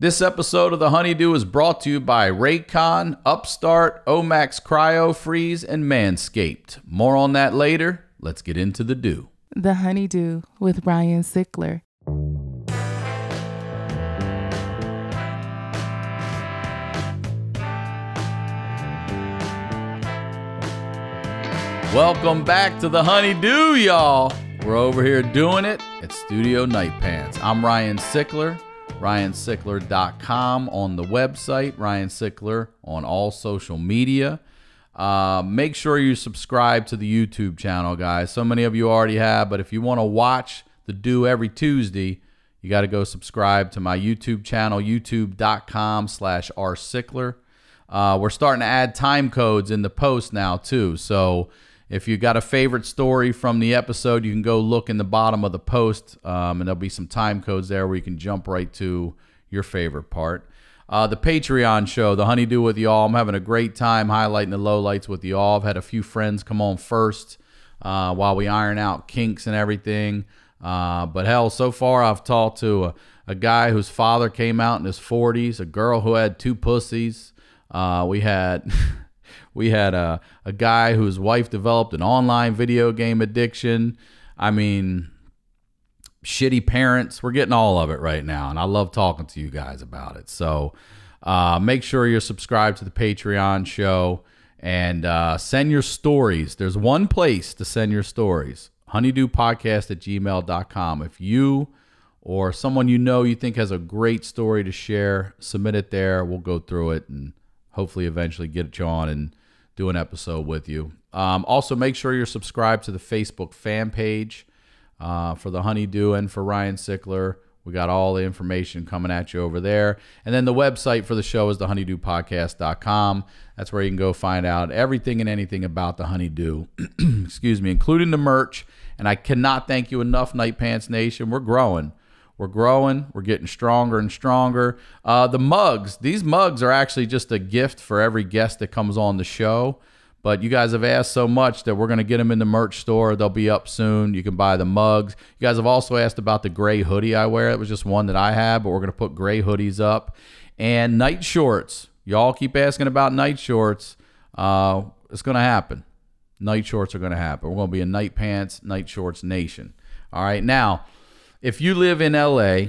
This episode of The Honeydew is brought to you by Raycon, Upstart, Omax, CryoFreeze, and Manscaped. More on that later. Let's get into the dew. The Honeydew with Ryan Sickler. Welcome back to The Honeydew, y'all. We're over here doing it at Studio Night Pants. I'm Ryan Sickler, ryansickler.com on the website, Ryan Sickler on all social media. Make sure you subscribe to the YouTube channel, guys. So many of you already have, but if you want to watch The Dew every Tuesday, you got to go subscribe to my YouTube channel, youtube.com/rsickler. We're starting to add time codes in the post now too. So if you got a favorite story from the episode, you can go look in the bottom of the post, and there'll be some time codes there where you can jump right to your favorite part. The Patreon show, The Honeydew with y'all. I'm having a great time highlighting the lowlights with y'all. I've had a few friends come on first while we iron out kinks and everything. But hell, so far I've talked to a guy whose father came out in his 40s, a girl who had two pussies. We had a guy whose wife developed an online video game addiction. I mean, shitty parents. We're getting all of it right now, and I love talking to you guys about it. So make sure you're subscribed to the Patreon show and send your stories. There's one place to send your stories, honeydewpodcast@gmail.com. If you or someone you know you think has a great story to share, submit it there. We'll go through it and hopefully eventually get you on and do an episode with you. Also, make sure you're subscribed to the Facebook fan page for The Honeydew and for Ryan Sickler. We got all the information coming at you over there. And then the website for the show is thehoneydew.com. That's where you can go find out everything and anything about The Honeydew, excuse me, including the merch. And I cannot thank you enough, Night Pants Nation. We're growing. We're growing. We're getting stronger and stronger. The mugs. These mugs are actually just a gift for every guest that comes on the show. But you guys have asked so much that we're going to get them in the merch store. They'll be up soon. You can buy the mugs. You guys have also asked about the gray hoodie I wear. It was just one that I had, but we're going to put gray hoodies up. And night shorts. Y'all keep asking about night shorts. It's going to happen. Night shorts are going to happen. We're going to be a Night Pants, Night Shorts Nation. All right, now, if you live in LA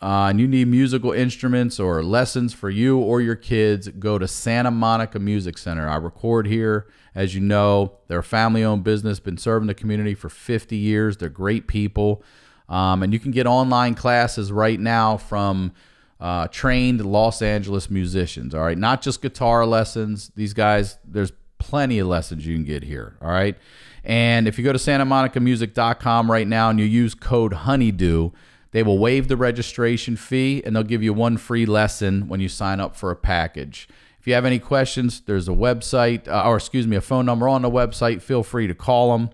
and you need musical instruments or lessons for you or your kids, go to Santa Monica Music Center. I record here. As you know, they're a family-owned business, been serving the community for 50 years. They're great people. And you can get online classes right now from trained Los Angeles musicians, all right? Not just guitar lessons. These guys, there's plenty of lessons you can get here, all right? And if you go to santamonicamusic.com right now and you use code HONEYDEW, they will waive the registration fee and they'll give you one free lesson when you sign up for a package. If you have any questions, there's a website, a phone number on the website. Feel free to call them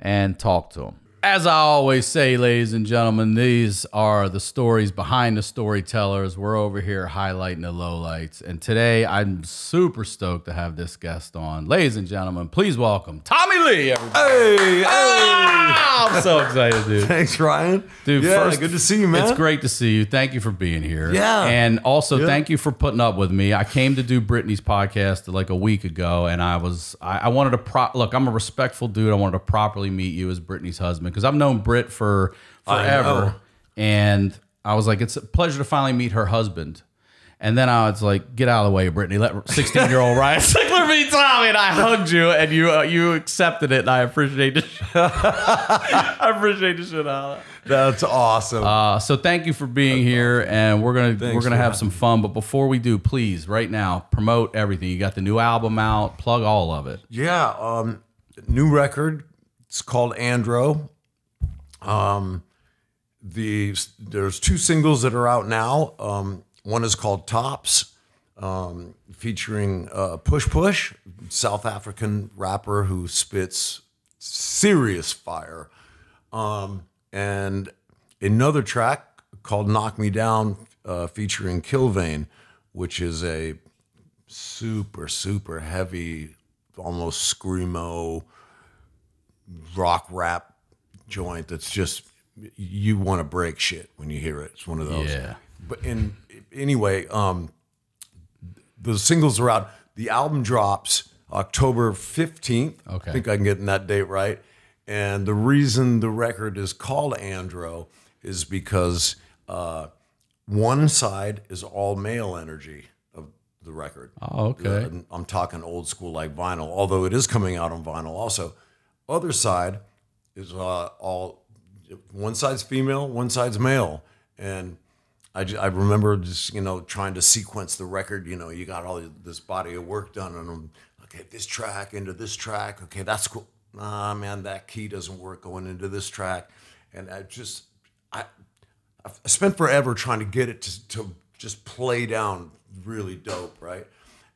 and talk to them. As I always say, ladies and gentlemen, these are the stories behind the storytellers. We're over here highlighting the lowlights. And today I'm super stoked to have this guest on. Ladies and gentlemen, please welcome Tommy Lee, everybody. Hey, oh, I'm so excited, dude. Thanks, Ryan. Dude, yeah, first, good to see you, man. It's great to see you. Thank you for being here. Yeah. And also, thank you for putting up with me. I came to do Brittany's podcast like a week ago, and I wanted to look, I'm a respectful dude. I wanted to properly meet you as Brittany's husband, because I've known Britt for forever, and I was like, it's a pleasure to finally meet her husband. And then I was like, get out of the way, Brittany. Let 16-year-old Ryan Sickler meet Tommy. And I hugged you, and you accepted it, and I appreciate it. I appreciate the shit out of it. That's awesome. So thank you for being here, and we're gonna have some fun. But before we do, please, right now, promote everything. You got the new album out. Plug all of it. Yeah, new record. It's called Andro. There's two singles that are out now. One is called Tops, featuring Push Push, South African rapper who spits serious fire. And another track called Knock Me Down, featuring Kilvane, which is a super, super heavy, almost screamo rock rap joint that's just, you want to break shit when you hear it. It's one of those. Yeah. But in anyway, the singles are out. The album drops October 15th. Okay. I think I can get in that date right. And the reason the record is called Andro is because one side is all male energy of the record. Oh, okay. I'm talking old school like vinyl, although it is coming out on vinyl also. Other side is all, one side's female, one side's male. And I remember just, you know, trying to sequence the record. You know, you got all this body of work done and I'm, okay, this track into this track. Okay, that's cool. Nah, man, that key doesn't work going into this track. And I just, I spent forever trying to get it to just play down really dope, right?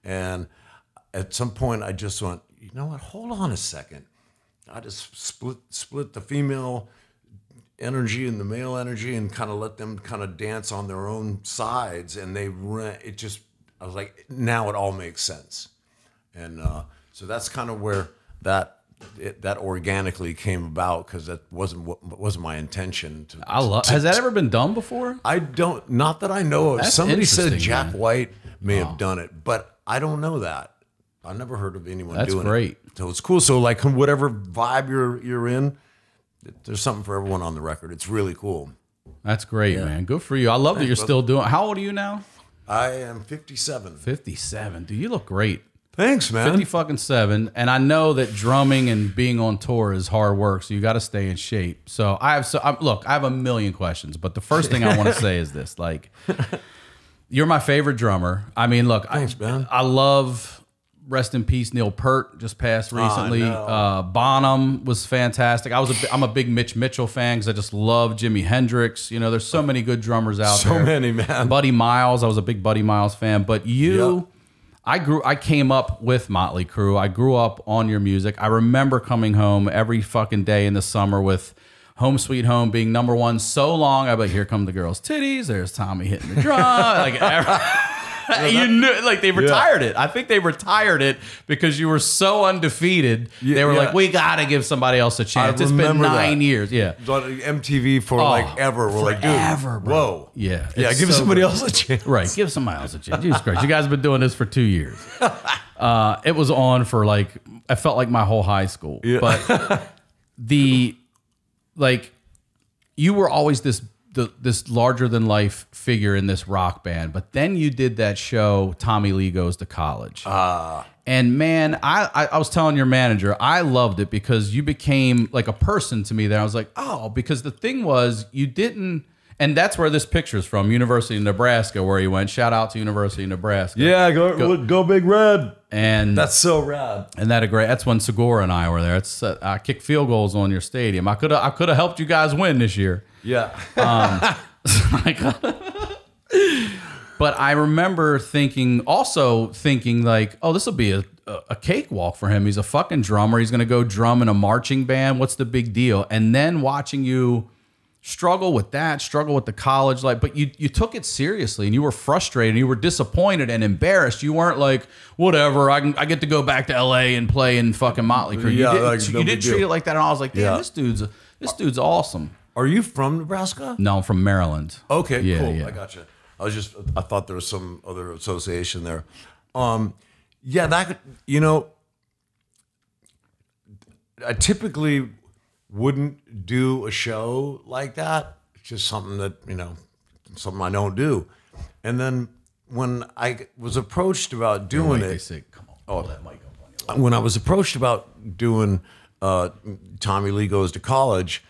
And at some point I just went, you know what, hold on a second. I just split the female energy and the male energy and kind of let them kind of dance on their own sides. And they it just, I was like, now it all makes sense. And so that's kind of where that organically came about, because that wasn't what was my intention. Has that ever been done before? I don't, not that I know of. Somebody said Jack White may have done it, but I don't know that. I never heard of anyone doing it. That's great. So it's cool. So like whatever vibe you're in, there's something for everyone on the record. It's really cool. That's great, man. Good for you. I love that you're still doing. How old are you now? I am 57. 57. Dude, you look great. Thanks, man. 57. And I know that drumming and being on tour is hard work, so you got to stay in shape. So look, I have a million questions, but the first thing I want to say is this: like, you're my favorite drummer. I mean, look, thanks, man. I love. Rest in peace, Neil Peart, just passed recently. Bonham was fantastic. I'm a big Mitch Mitchell fan because I just love Jimi Hendrix. You know, there's so many good drummers out there. So many, man. Buddy Miles, I was a big Buddy Miles fan. But you, I came up with Motley Crue. I grew up on your music. I remember coming home every fucking day in the summer with Home Sweet Home being #1 so long. I bet, here come the girls' titties. There's Tommy hitting the drum. Like you knew, like they retired it. I think they retired it because you were so undefeated. They were like, we gotta give somebody else a chance. It's been 9 years. Yeah, MTV for like ever. We're like, dude, whoa, yeah. Give somebody else a chance. Right, give somebody else a chance. Jesus Christ, you guys have been doing this for 2 years. It was on for like, I felt like my whole high school. Yeah. But you were always this larger than life figure in this rock band, but then you did that show, Tommy Lee Goes to College. And man, I was telling your manager, I loved it because you became like a person to me there. I was like, oh, because the thing was, you didn't, and that's where this picture is from, University of Nebraska, where you went. Shout out to University of Nebraska. Yeah, go Big Red. And that's so rad. And that's when Segura and I were there. It's I kicked field goals on your stadium. I could have helped you guys win this year. Yeah. But I remember also thinking like, oh, this will be a cakewalk for him. He's a fucking drummer. He's going to go drum in a marching band. What's the big deal? And then watching you struggle with that, struggle with the college life, but you took it seriously and you were frustrated, you were disappointed and embarrassed. You weren't like, whatever, I get to go back to LA and play in fucking Motley Crue. Yeah, you didn't treat it like that. And I was like, damn, this dude's awesome. Are you from Nebraska? No, I'm from Maryland. Okay, yeah, cool. Yeah. I gotcha. I thought there was some other association there. Yeah, I typically wouldn't do a show like that. It's just something that, you know, something I don't do. And then when I was approached about doing it, come on, pull that mic up on your lap. When I was approached about doing Tommy Lee Goes to College,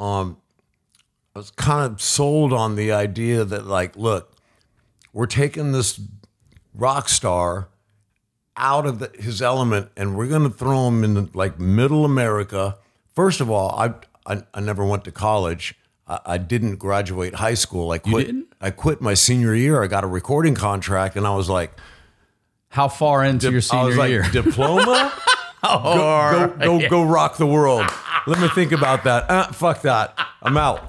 I was kind of sold on the idea that, like, look, we're taking this rock star out of his element and we're going to throw him in like middle America. First of all, I never went to college. I didn't graduate high school. I quit my senior year. I got a recording contract, and I was like, "How far into your senior year? Diploma? Go rock the world. Let me think about that. Fuck that. I'm out."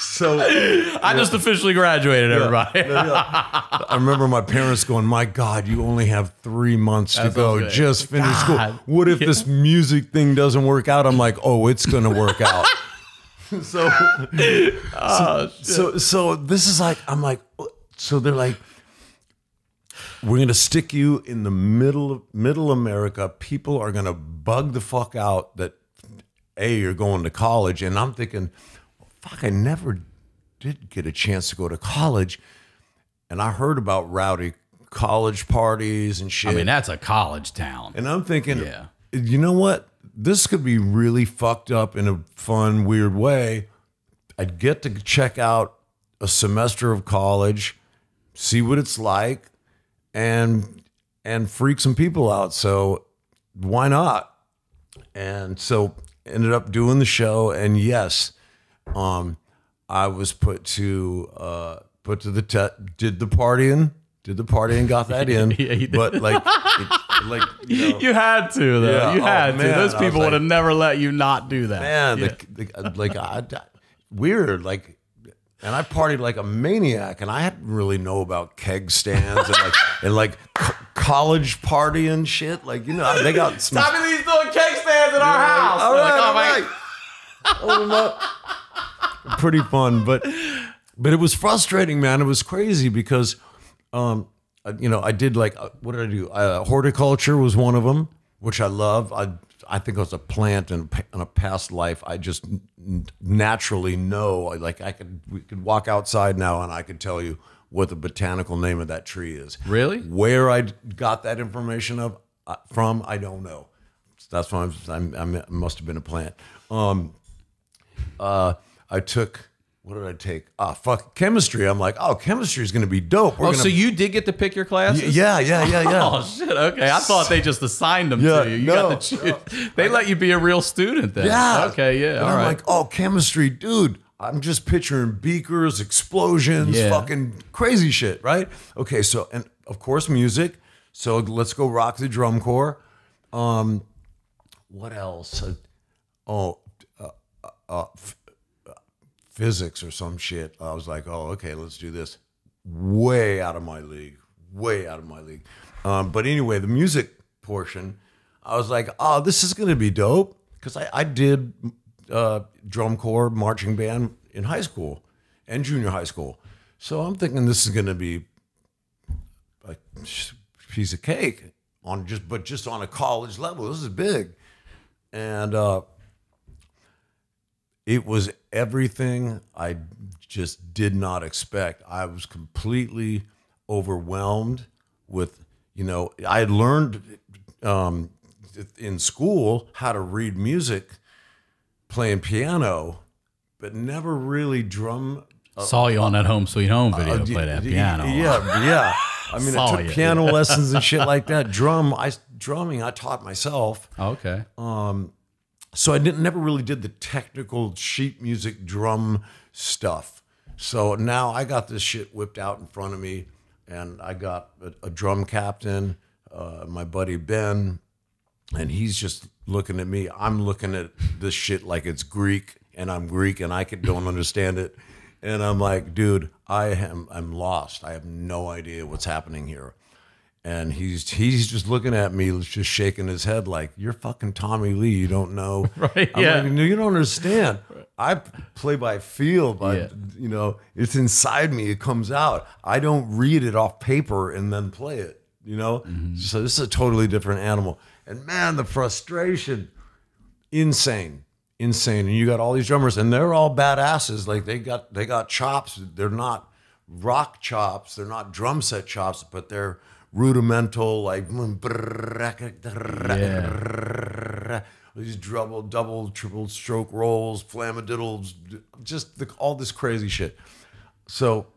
So I just officially graduated, everybody. I remember my parents going, "My God, you only have 3 months to go. Good. Just finish school. What if this music thing doesn't work out?" I'm like, "Oh, it's gonna work out." So this is like, I'm like, So they're like, we're going to stick you in the middle America. People are going to bug the fuck out that, A, you're going to college. And I'm thinking, well, fuck, I never did get a chance to go to college. And I heard about rowdy college parties and shit. I mean, that's a college town. And I'm thinking, yeah, you know what? This could be really fucked up in a fun, weird way. I'd get to check out a semester of college, see what it's like, and freak some people out. So why not? And so ended up doing the show. And yes, I was put to the test. Did the partying, got that in. Yeah, but like, you know, you had to though. Yeah, you had to. Those people would have never let you not do that. Man, yeah. Weird. Like, and I partied like a maniac, and I didn't really know about keg stands and like college party and shit. Like, you know, they got Tommy Lee's doing keg stands at our house. All right. Pretty fun, but it was frustrating, man. It was crazy because, you know, I did like what did I do? Horticulture was one of them, which I love. I think I was a plant in a past life. I just naturally know, like we could walk outside now and I could tell you what the botanical name of that tree is. Really? Where I got that information from, I don't know. That's why I must've been a plant. What did I take? Ah, fuck, chemistry. I'm like, oh, chemistry is going to be dope. So you did get to pick your classes? Yeah. Oh, shit, okay. I thought they just assigned them to you. You got to choose. They let you be a real student then. Yeah. Okay, yeah, all right. I'm like, oh, chemistry, dude. I'm just picturing beakers, explosions, fucking crazy shit, right? Okay, so, and of course, music. So let's go rock the drum corps. What else? Physics or some shit. I was like, oh, okay, let's do this. Way out of my league. But anyway, the music portion, I was like, oh, this is going to be dope. Because I did drum corps, marching band in high school and junior high school. So I'm thinking this is going to be a piece of cake, but just on a college level. This is big. And it was everything I just did not expect. I was completely overwhelmed with, you know, I had learned in school how to read music, playing piano, but never really drum. Saw you on that Home Sweet Home video, play that piano. Yeah. I mean, I took piano lessons and shit like that. Drumming, I taught myself. Okay. So I never really did the technical sheet music drum stuff. So now I got this shit whipped out in front of me, and I got a drum captain, my buddy Ben, and he's just looking at me. I'm looking at this shit like it's Greek, and I'm Greek, and I don't understand it. And I'm like, dude, I'm lost. I have no idea what's happening here. And he's just looking at me, just shaking his head like, you're fucking Tommy Lee. You don't know. Right. I'm like, no, you don't understand. I play by feel, but you know, it's inside me. It comes out. I don't read it off paper and then play it, you know? So this is a totally different animal. And man, the frustration, insane. And you got all these drummers and they're all badasses. Like they got chops. They're not rock chops. They're not drum set chops, but they're rudimental, like these double, triple stroke rolls, flammadiddles, just all this crazy shit. So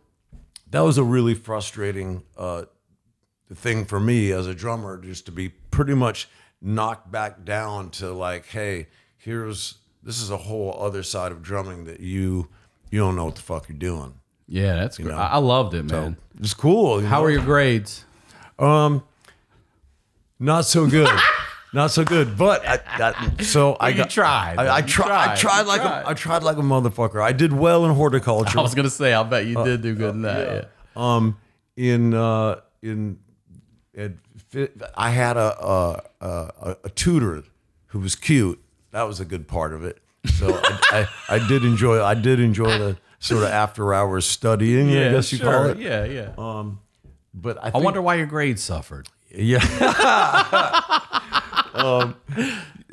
that was a really frustrating thing for me as a drummer, just to be pretty much knocked back down to like, hey, this is a whole other side of drumming that you don't know what the fuck you're doing. Yeah, that's great. I loved it, man. So it's cool. How are your grades? Not so good, But I tried like a motherfucker. I did well in horticulture. I was gonna say, I bet you did do good in that. Yeah. I had a tutor who was cute. That was a good part of it. So I did enjoy. I did enjoy the sort of after hours studying, yeah, I guess you call it. Yeah, yeah. But I wonder why your grades suffered. Yeah.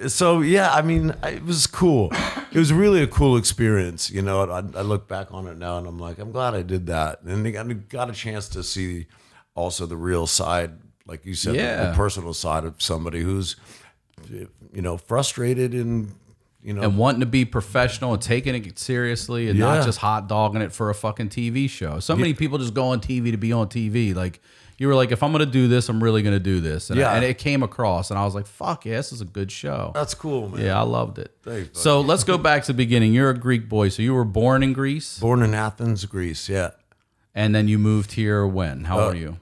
So yeah, I mean, it was cool. It was really a cool experience, you know. I look back on it now, and I'm like, I'm glad I did that. And I got a chance to see also the real side, like you said, yeah, the personal side of somebody who's, you know, frustrated and, you know, and wanting to be professional and taking it seriously and yeah, not just hot dogging it for a fucking TV show. So many yeah, people just go on TV to be on TV. Like, you were like, if I'm going to do this, I'm really going to do this. And, yeah, and it came across, and I was like, fuck yeah, this is a good show. That's cool, man. Yeah, I loved it. Thanks, so let's go back to the beginning. You're a Greek boy, so you were born in Greece? Born in Athens, Greece, yeah. And then you moved here when? How old are you?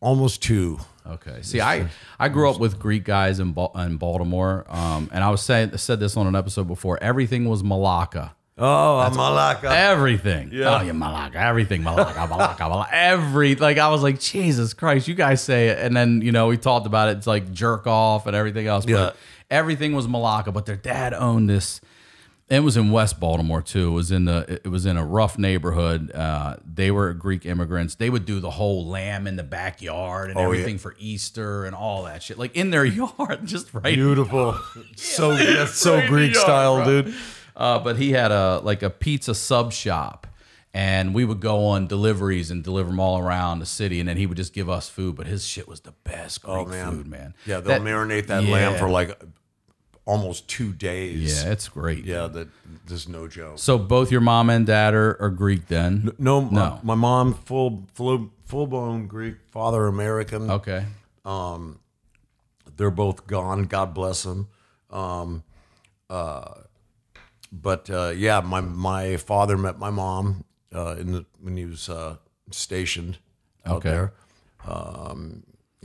Almost 2. Okay. See, I grew up with Greek guys in Baltimore, and I was said this on an episode before. Everything was Malacca. Oh, Malacca. Everything. Yeah. Oh, yeah, Malacca. Everything, Malacca, Malacca, Malacca. Like, I was like, Jesus Christ, you guys say it. And then, you know, we talked about it. It's like jerk off and everything else. But yeah, everything was Malacca, but their dad owned this. It was in West Baltimore too. It was in a rough neighborhood. They were Greek immigrants. They would do the whole lamb in the backyard and everything yeah, for Easter and all that shit, like in their yard, just right. Beautiful, yeah, so that's right, so Greek style, bro, dude. But he had like a pizza sub shop, and we would go on deliveries and deliver them all around the city, and then he would just give us food. But his shit was the best Greek food, man. Yeah, they'll marinate that yeah, lamb for like almost 2 days. Yeah, it's great. Yeah, there's no joke. So both your mom and dad are Greek then? No, no. My mom full blown Greek, father American. Okay. They're both gone. God bless them. Yeah, my father met my mom when he was stationed out okay, there in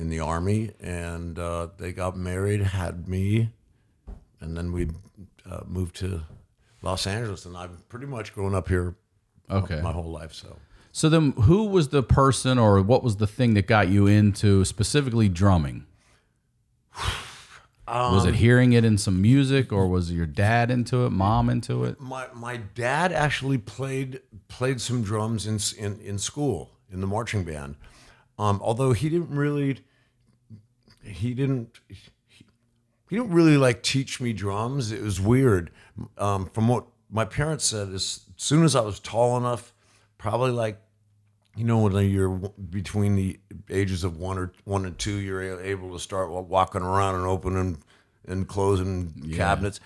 the army, and they got married, had me. And then we moved to Los Angeles, and I've pretty much grown up here okay, my whole life. So then who was the person or what was the thing that got you into specifically drumming? Was it hearing it in some music, or was your dad into it, mom into it? My dad actually played some drums in school, in the marching band. Although he didn't really like teach me drums. It was weird. From what my parents said, as soon as I was tall enough, probably like, you know, when you're between the ages of one and two, you're able to start walking around and opening and closing yeah, cabinets.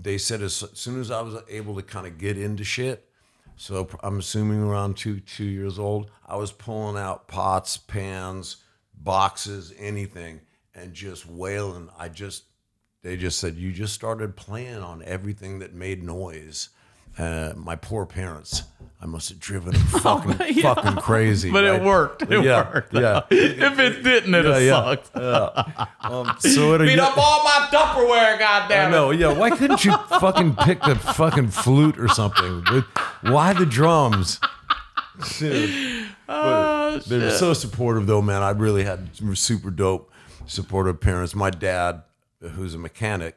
They said as soon as I was able to kind of get into shit, so I'm assuming around two years old, I was pulling out pots, pans, boxes, anything, and just wailing. They just said, you just started playing on everything that made noise. My poor parents, I must have driven them fucking, yeah, fucking crazy. But right? It worked. It yeah, worked. Yeah. If it didn't, it yeah, sucked. Yeah. So beat up all my Tupperware, goddamn it. I know. Yeah. Why couldn't you fucking pick the fucking flute or something? Why the drums? Dude. They were so supportive, though, man. I really had super dope, supportive parents. My dad, who's a mechanic,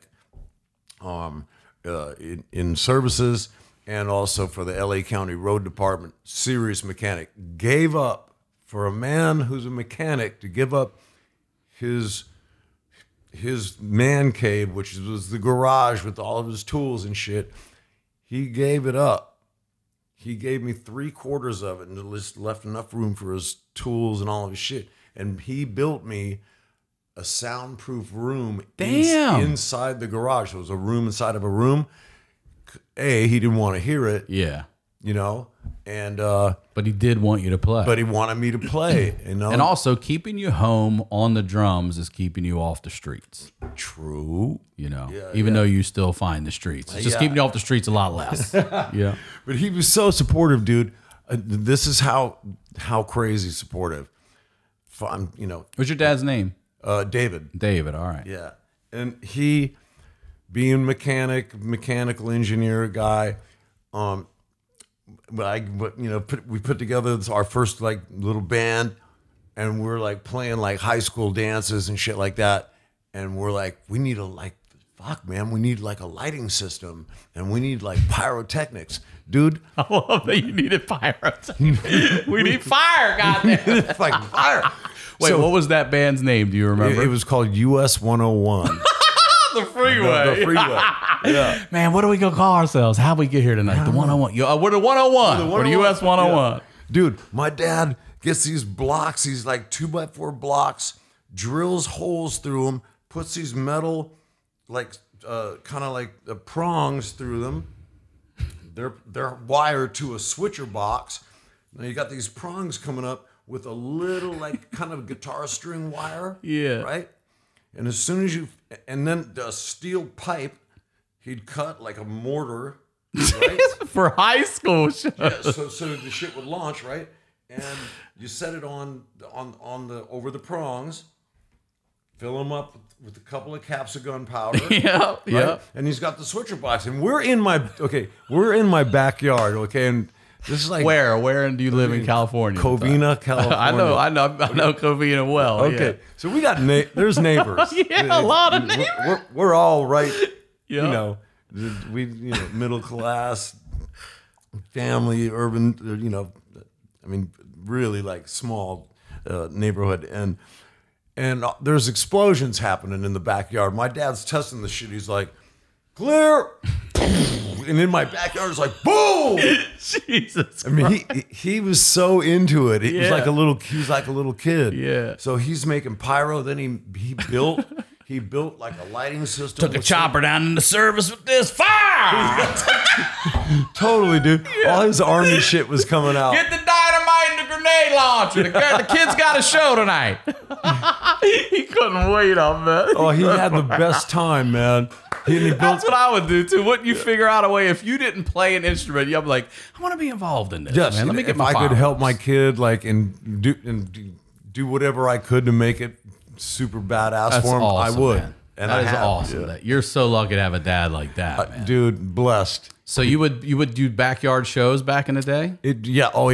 in services, and also for the LA County Road Department, serious mechanic, gave up for a man who's a mechanic to give up his man cave, which was the garage with all of his tools and shit. He gave it up. He gave me 3/4 of it and just left enough room for his tools and all of his shit. And he built me a soundproof room inside the garage. It was a room inside of a room. He didn't want to hear it. Yeah. You know, and but he did want you to play. But he wanted me to play, you know. And also, keeping you home on the drums is keeping you off the streets. True. You know, yeah, even yeah, though you still find the streets. It's just yeah, keeping you off the streets a lot less. Yeah. But he was so supportive, dude. This is how crazy supportive. I'm, you know. What's your dad's name? David. David, all right. Yeah. And he, being mechanical engineer guy, we put together our first like little band, and we're like playing like high school dances and shit like that. And we're like, we need a like fuck, man, we need like a lighting system and we need like pyrotechnics. Dude. I love that you needed pyrotechnics. We need fire, goddamn. It's like fire. Wait, so, what was that band's name? Do you remember? It was called US 101. The freeway. The freeway. Yeah. Man, what are we going to call ourselves? How'd we get here tonight? The 101. We're the 101. We're the US 101. Yeah. Dude, my dad gets these blocks, these like 2x4 blocks, drills holes through them, puts these metal, like kind of like prongs through them. They're wired to a switcher box. Now you got these prongs coming up with a little like kind of guitar string wire. Yeah. Right? And as soon as you, and then a steel pipe, he'd cut like a mortar. Right? For high school shows. Yeah, so the shit would launch, right? And you set it on the over the prongs, fill them up with a couple of caps of gunpowder. Yeah, right? Yeah. And he's got the switcher box, and we're in my backyard, okay, and this is like where do you live in California? Covina, California. I know Covina well. Okay, yeah. So we got there's neighbors. Yeah, a lot of neighbors. We're all right. Yeah. You know, we middle class, family, urban. You know, I mean, really like small neighborhood, and there's explosions happening in the backyard. My dad's testing the shit. He's like, clear. And in my backyard, it's like boom! Jesus Christ! I mean, he was so into it. He was like a little. He's like a little kid. Yeah. So he's making pyro. Then he built like a lighting system. Took a chopper down in the service with this fire. Totally, dude. Yeah. All his army shit was coming out. Get the dynamite and the grenade launcher. The kid's got a show tonight. He couldn't wait on that. Oh, he had the best time, man. That's what I would do too. Wouldn't you figure out a way if you didn't play an instrument? You'd be like, I want to be involved in this. Yes, man. Let me get my. If I could help my kid, like, and do whatever I could to make it super badass for him, awesome, I would. Man. And that is awesome. Yeah. You're so lucky to have a dad like that, man. Dude. Blessed. So you would do backyard shows back in the day? Yeah, all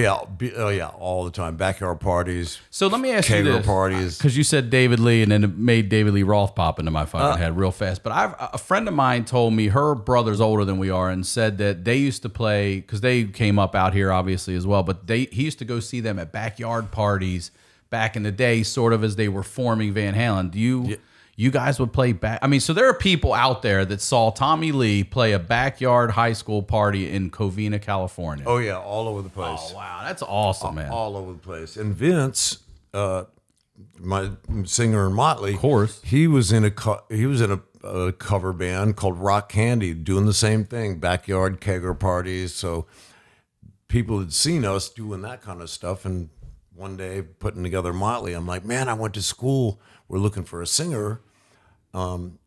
the time. Backyard parties. So let me ask you this: parties, because you said David Lee, and then it made David Lee Roth pop into my fucking head real fast. But a friend of mine told me her brother's older than we are, and said that they used to play because they came up out here obviously as well. But he used to go see them at backyard parties back in the day, sort of as they were forming Van Halen. Do you? Yeah. You guys would play back. I mean, so there are people out there that saw Tommy Lee play a backyard high school party in Covina, California. Oh, yeah. All over the place. Oh, wow. That's awesome, man. All over the place. And Vince, my singer in Motley, of course, he was in a cover band called Rock Candy, doing the same thing, backyard kegger parties. So people had seen us doing that kind of stuff. And one day putting together Motley, I'm like, man, I went to school. We're looking for a singer. And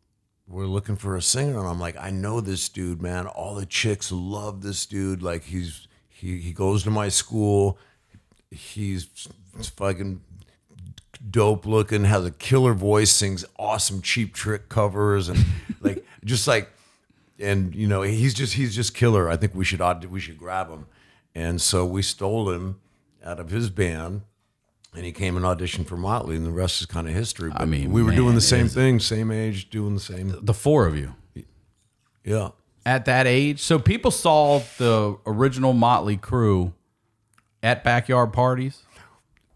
I'm like, I know this dude, man. All the chicks love this dude. Like he goes to my school. He's fucking dope looking, has a killer voice, sings awesome Cheap Trick covers, and like just like, and you know, he's just killer. I think we should grab him. And so we stole him out of his band. And he came and auditioned for Motley, and the rest is kind of history. But I mean, we were doing the same thing, same age, doing the same. The four of you. Yeah. At that age. So people saw the original Motley Crue at backyard parties.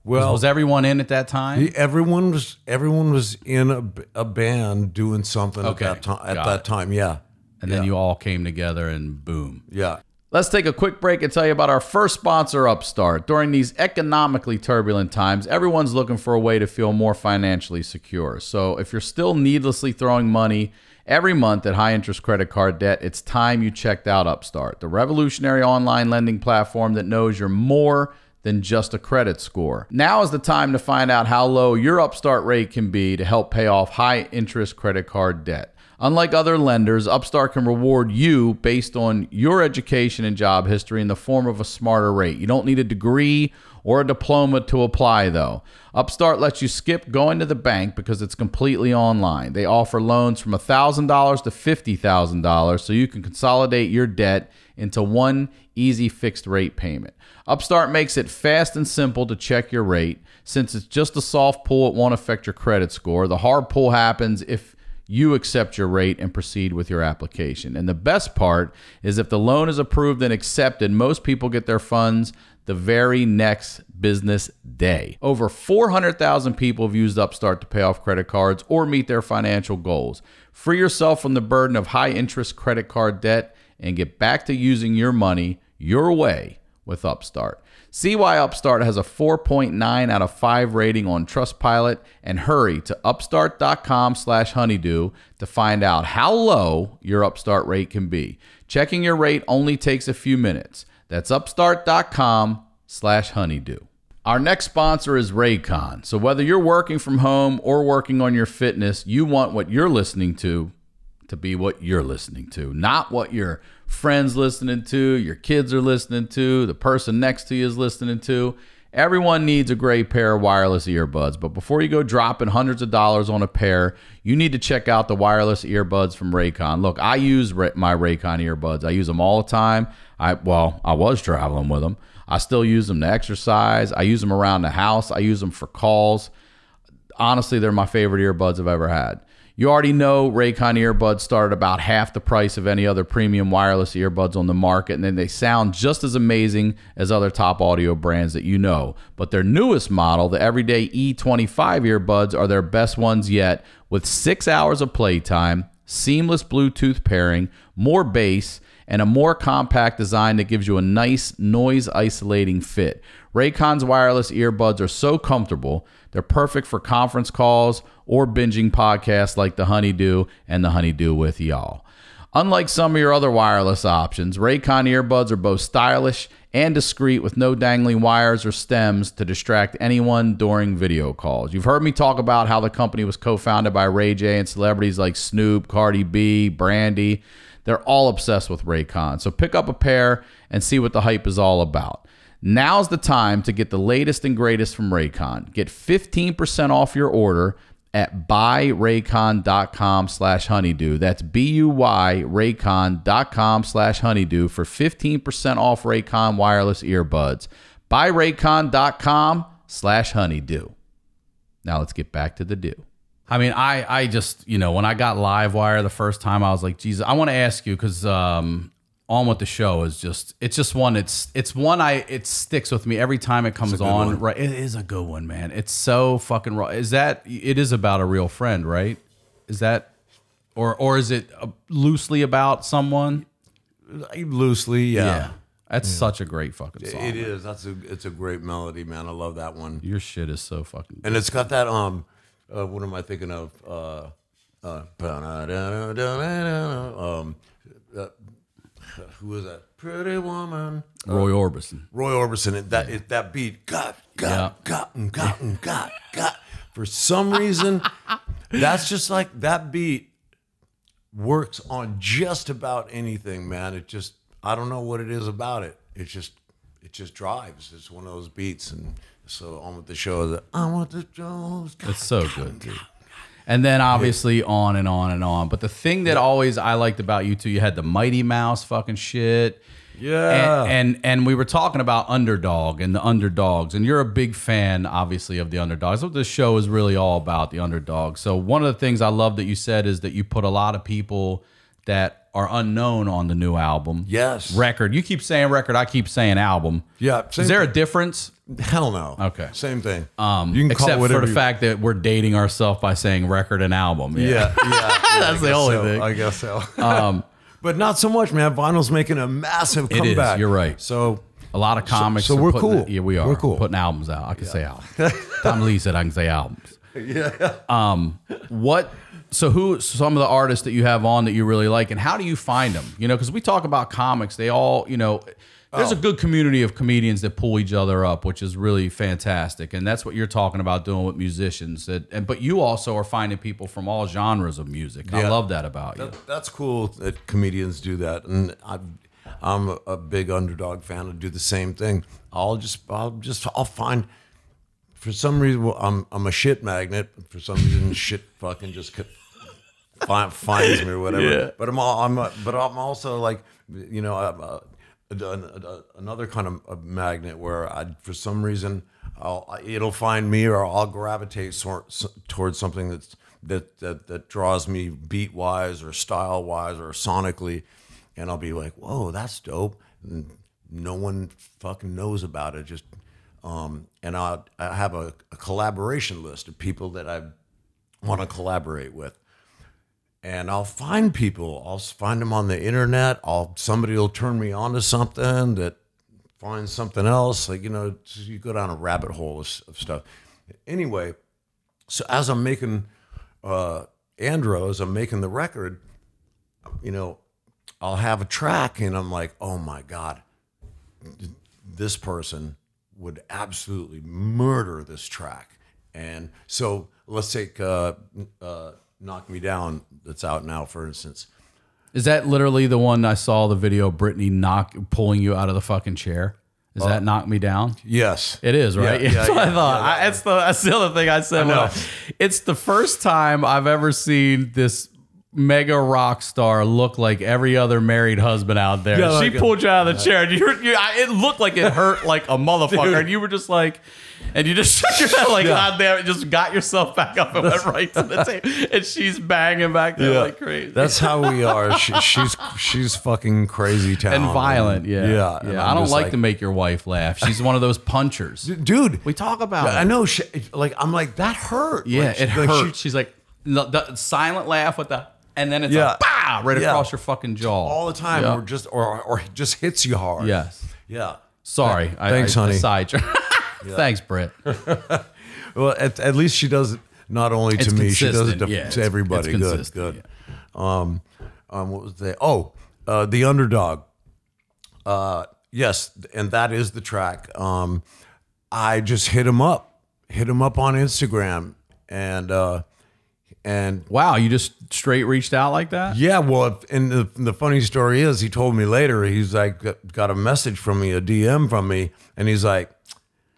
Well, was everyone in at that time? Everyone was in a band doing something at that time. Yeah. And then you all came together and boom. Yeah. Let's take a quick break and tell you about our first sponsor, Upstart. During these economically turbulent times, everyone's looking for a way to feel more financially secure. So if you're still needlessly throwing money every month at high interest credit card debt, it's time you checked out Upstart, the revolutionary online lending platform that knows you're more than just a credit score. Now is the time to find out how low your Upstart rate can be to help pay off high interest credit card debt. Unlike other lenders, Upstart can reward you based on your education and job history in the form of a smarter rate. You don't need a degree or a diploma to apply, though. Upstart lets you skip going to the bank because it's completely online. They offer loans from $1,000 to $50,000, so you can consolidate your debt into one easy fixed rate payment. Upstart makes it fast and simple to check your rate. Since it's just a soft pull, it won't affect your credit score. The hard pull happens if you accept your rate and proceed with your application. And the best part is if the loan is approved and accepted, most people get their funds the very next business day. Over 400,000 people have used Upstart to pay off credit cards or meet their financial goals. Free yourself from the burden of high interest credit card debt and get back to using your money your way with Upstart. See why Upstart has a 4.9 out of 5 rating on Trustpilot, and hurry to upstart.com/honeydew to find out how low your Upstart rate can be. Checking your rate only takes a few minutes. That's upstart.com/honeydew. Our next sponsor is Raycon. So whether you're working from home or working on your fitness, you want what you're listening to be what you're listening to, not what your friends listening to, your kids are listening to, the person next to you is listening to. Everyone needs a great pair of wireless earbuds, but before you go dropping hundreds of dollars on a pair, you need to check out the wireless earbuds from Raycon. Look, I use my Raycon earbuds. I use them all the time. I was traveling with them. I still use them to exercise. I use them around the house. I use them for calls. Honestly, they're my favorite earbuds I've ever had. You already know Raycon earbuds start at about half the price of any other premium wireless earbuds on the market, and then they sound just as amazing as other top audio brands that you know. But their newest model, the Everyday E25 earbuds, are their best ones yet, with 6 hours of playtime, seamless Bluetooth pairing, more bass, and a more compact design that gives you a nice noise-isolating fit. Raycon's wireless earbuds are so comfortable, they're perfect for conference calls or binging podcasts like The Honeydew and The Honeydew With Y'all. Unlike some of your other wireless options, Raycon earbuds are both stylish and discreet, with no dangling wires or stems to distract anyone during video calls. You've heard me talk about how the company was co-founded by Ray J and celebrities like Snoop, Cardi B, Brandy. They're all obsessed with Raycon. So pick up a pair and see what the hype is all about. Now's the time to get the latest and greatest from Raycon. Get 15% off your order at buyraycon.com/honeydew. That's B-U-Y raycon.com/honeydew for 15% off Raycon wireless earbuds. Buyraycon.com/honeydew. Now let's get back to the do. I mean, I just, you know, when I got LiveWire the first time, I was like, Jesus, I want to ask you, because On With The Show is just, it's just one, it's one it sticks with me every time it comes on. One. Right. It is a good one, man. It's so fucking raw. Is that, it is about a real friend, right? Is that, or is it loosely about someone? Loosely, yeah. That's such a great fucking song. It is. That's it's a great melody, man. I love that one. Your shit is so fucking good. And it's got that, what am I thinking of? Who was that? Pretty woman. Roy Orbison. Roy Orbison. And that that beat. God. For some reason, that's just like that beat works on just about anything, man. It just, I don't know what it is about it. It just drives. It's one of those beats, and so On With The Show. I want the shows. It's so good, dude. And then obviously on and on and on. But the thing that always I liked about you two, you had the Mighty Mouse fucking shit. Yeah. And we were talking about Underdog and the Underdogs. And you're a big fan, obviously, of the Underdogs. That's what this show is really all about, the Underdogs. So one of the things I love that you said is that you put a lot of people that are unknown on the new album. Yes. Record. You keep saying record. I keep saying album. Yeah. Is there a difference? Hell no. Okay. Same thing. You can except call for the fact that we're dating ourselves by saying record and album. Yeah. That's the only thing. I guess so. But not so much, man. Vinyl's making a massive comeback. It is. You're right. So a lot of comics. So we're cool. Yeah, we are. We're cool. Putting albums out. I can say albums. Tommy Lee said I can say albums. Yeah. What? So who? Some of the artists that you have on that you really like, and how do you find them? You know, because we talk about comics. They all, you know. There's a good community of comedians that pull each other up, which is really fantastic. And that's what you're talking about doing with musicians. But you also are finding people from all genres of music. Yeah. I love that about you. That's cool that comedians do that. And I'm a big Underdog fan. I do the same thing. I'll find, for some reason, well, I'm a shit magnet. For some reason, shit fucking just finds me or whatever. Yeah. But I'm also like, you know, another kind of a magnet where for some reason it'll find me, or I'll gravitate towards something that's that draws me beat wise or style wise or sonically, and I'll be like, whoa, that's dope, and no one fucking knows about it. Just and I have a collaboration list of people that I want to collaborate with, and I'll find people. I'll find them on the internet. Somebody will turn me on to something that finds something else. Like, you know, you go down a rabbit hole of stuff. Anyway, so as I'm making Andro, as I'm making the record, you know, I'll have a track, and I'm like, oh my God, this person would absolutely murder this track. And so let's take Knock Me Down, that's out now, for instance. Is that literally the one I saw the video of Brittany pulling you out of the fucking chair? Is that Knock Me Down? Yes. It is, right? Yeah, that's what I thought. Yeah, that's the other thing I said. It's the first time I've ever seen this mega rock star look like every other married husband out there. Yeah, she pulled you out of the chair, and it looked like it hurt like a motherfucker. Dude. And you were just like, and you just shook your head like, God damn it, just got yourself back up and went right to the table. And she's banging back there like crazy. That's how we are. She's fucking crazy town and violent. I don't like to make your wife laugh. She's one of those punchers, dude. We talk about. Yeah, I know. She, like, I'm like, that hurt. Yeah, like, it hurt. Like, she's like the silent laugh with the. And then it's like, bah, right across your fucking jaw. All the time, or just or just hits you hard. Yes. Yeah. Sorry. Thanks, honey. Thanks, Britt. Well, at least she does it not only to me, she does it to, to everybody. Good, good. Yeah. What was that? Oh, The Underdog. Yes, and that is the track. I just hit him up on Instagram, and wow, you just straight reached out like that? Yeah, well, and the funny story is, he told me later, he's like, got a message from me, a DM from me, and he's like,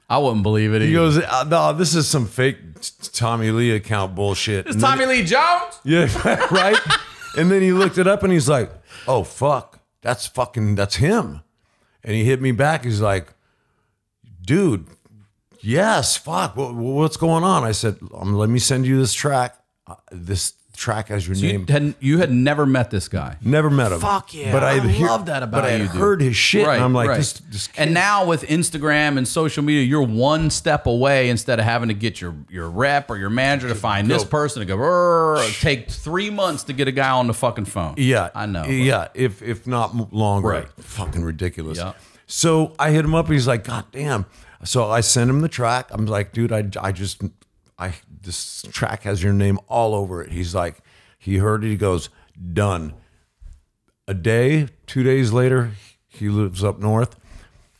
I wouldn't believe it. He goes, no, this is some fake Tommy Lee account bullshit. It's Tommy Lee Jones? Yeah, right? And then he looked it up, and he's like, oh, fuck, that's him. And he hit me back. He's like, dude, yes, fuck, what's going on? I said, let me send you this track. This track has your name. You had never met this guy? Never met him. Fuck yeah. But I love that about you. But I heard his shit, and I'm like, this kid. And now with Instagram and social media, you're one step away, instead of having to get your rep or your manager to find this person to go, take 3 months to get a guy on the fucking phone. Yeah. I know. Yeah, if not longer. Right. Fucking ridiculous. Yeah. So I hit him up, and he's like, God damn. So I sent him the track. I'm like, dude, this track has your name all over it. He's like, he heard it. He goes, done. A day, 2 days later, he lives up north.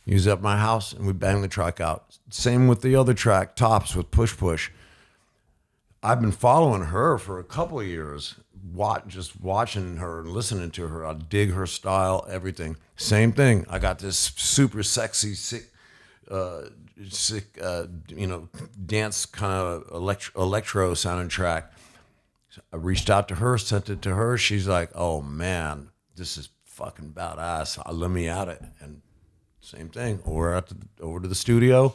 He's at my house, and we bang the track out. Same with the other track, Tops, with Push Push. I've been following her for a couple of years, just watching her and listening to her. I dig her style, everything. Same thing. I got this super sexy, sick, you know, dance kind of electro sounding track. So I reached out to her, sent it to her. She's like, oh man, this is fucking badass. Let me at it. And same thing, over to the studio,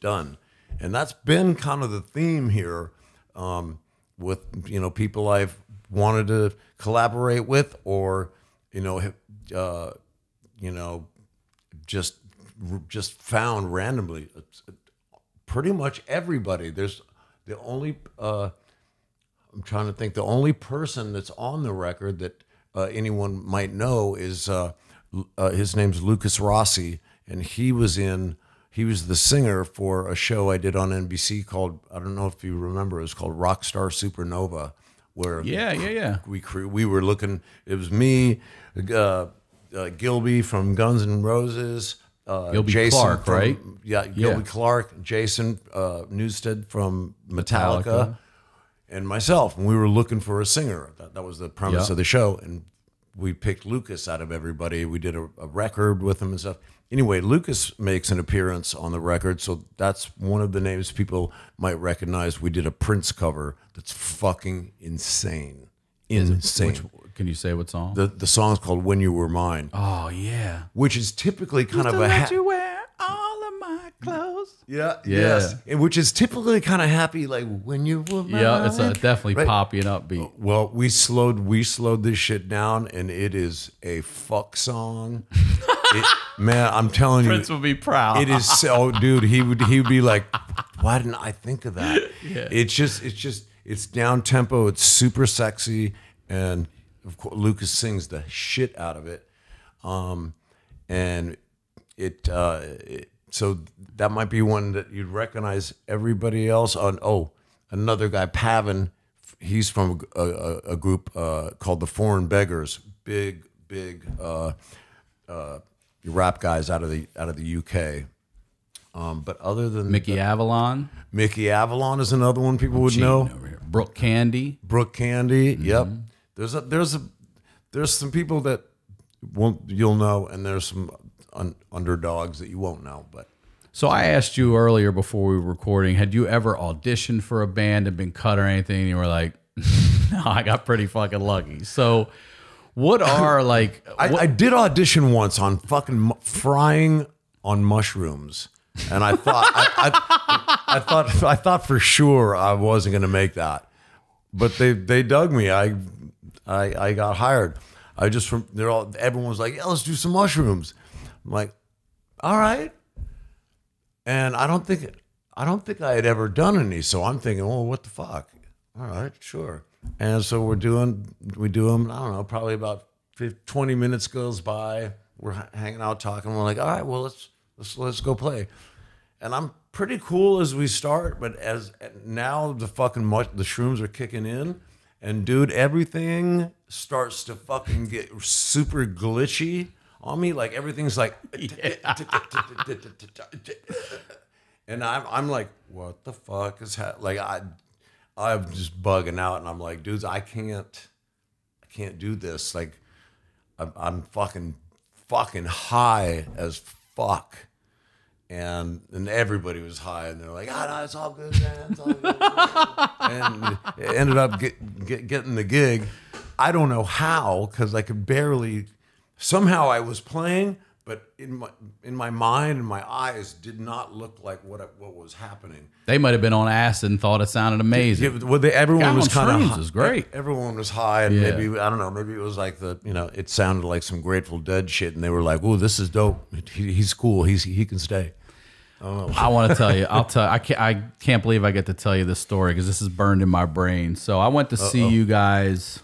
done. And that's been kind of the theme here, with, you know, people I've wanted to collaborate with, or, you know, just found randomly. Pretty much everybody. There's the only, I'm trying to think, the only person that's on the record that anyone might know is, his name's Lucas Rossi, and he was the singer for a show I did on NBC called, I don't know if you remember, it was called Rockstar Supernova, where we were looking, it was me, Gilby from Guns N' Roses, Gilby Clarke, right? Yeah, Gilby Clarke, Jason Newsted from Metallica, and myself. And we were looking for a singer. That was the premise of the show. And we picked Lucas out of everybody. We did a record with him and stuff. Anyway, Lucas makes an appearance on the record, so that's one of the names people might recognize. We did a Prince cover that's fucking insane. Insane. Can you say what song? The song's called When You Were Mine. Oh, yeah. Which is typically kind of a... Used to let you wear all of my clothes. Yes. Which is typically kind of happy, like when you were mine. Yeah, it's a definitely poppy and upbeat. Well, we slowed this shit down, and it is a fuck song. Man, I'm telling you, Prince will be proud. It is so, dude. He would be like, why didn't I think of that? Yeah. It's down tempo. It's super sexy, and of course Lucas sings the shit out of it. So that might be one that you'd recognize. Everybody else on, another guy, Pavin, he's from a group called the Foreign Beggars, big rap guys out of the UK. But other than Mickey Avalon is another one people would know. Brooke Candy, mm-hmm. Yep. There's some people that you'll know, and there's some underdogs that you won't know. But so I asked you earlier before we were recording, had you ever auditioned for a band and been cut or anything? And you were like, no, I got pretty fucking lucky. So what are like? I did audition once on fucking frying on mushrooms, and I thought I thought for sure I wasn't going to make that, but they dug me. I got hired. Everyone was like, yeah, let's do some mushrooms. I'm like, all right. And I don't think I had ever done any, so I'm thinking, well, what the fuck? All right, sure. And so we do them. I don't know, probably about 20 minutes goes by. We're hanging out talking. We're like, all right, well, let's go play. And I'm pretty cool as we start, but as now the shrooms are kicking in, and dude, everything starts to fucking get super glitchy on me. Like everything's like, and I'm like, what the fuck is happening? Like I'm just bugging out, and I'm like, dudes, I can't do this. Like I'm fucking high as fuck. And everybody was high, and they're like, "Ah, oh, no, it's all good, man. It's all good." And it ended up getting the gig. I don't know how, because I could barely. Somehow I was playing, but in my mind and my eyes did not look like what was happening. They might have been on acid and thought it sounded amazing. Yeah, well, everyone was kind of. It was great. Everyone was high, and maybe I don't know. Maybe it was like it sounded like some Grateful Dead shit, and they were like, "Oh, this is dope. He's cool. He can stay." I want to tell you. I can't believe I get to tell you this story because this is burned in my brain. So I went to see you guys,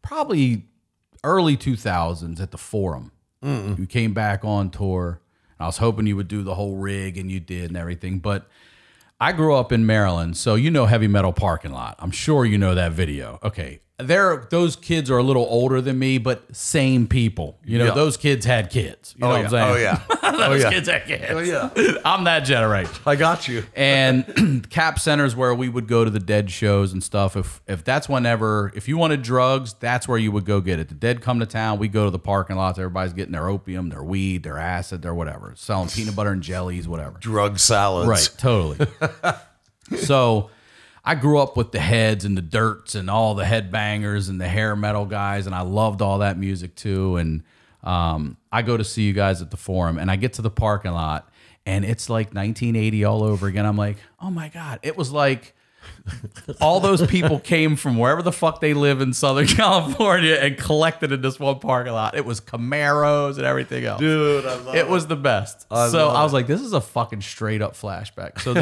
probably early 2000s at the Forum. Mm-mm. You came back on tour, and I was hoping you would do the whole rig, and you did and everything. But I grew up in Maryland, so you know Heavy Metal Parking Lot. I'm sure you know that video. Okay, those kids are a little older than me, but same people. You know, those kids had kids. You know what I'm saying? Oh, yeah. Those kids had kids. Oh, yeah. I'm that generation. I got you. And Cap Center's where we would go to the Dead shows and stuff. If that's whenever, if you wanted drugs, that's where you would go get it. The Dead come to town, we go to the parking lots. Everybody's getting their opium, their weed, their acid, their whatever. Selling peanut butter and jellies, whatever. Drug salads. Right, totally. So I grew up with the Heads and the Dirts and all the headbangers and the hair metal guys, and I loved all that music too. And I go to see you guys at the Forum, and I get to the parking lot, and it's like 1980 all over again. I'm like, oh my God. It was like all those people came from wherever the fuck they live in Southern California and collected in this one parking lot. It was Camaros and everything else. Dude, I love it. It was the best. I was like, this is a fucking straight up flashback. So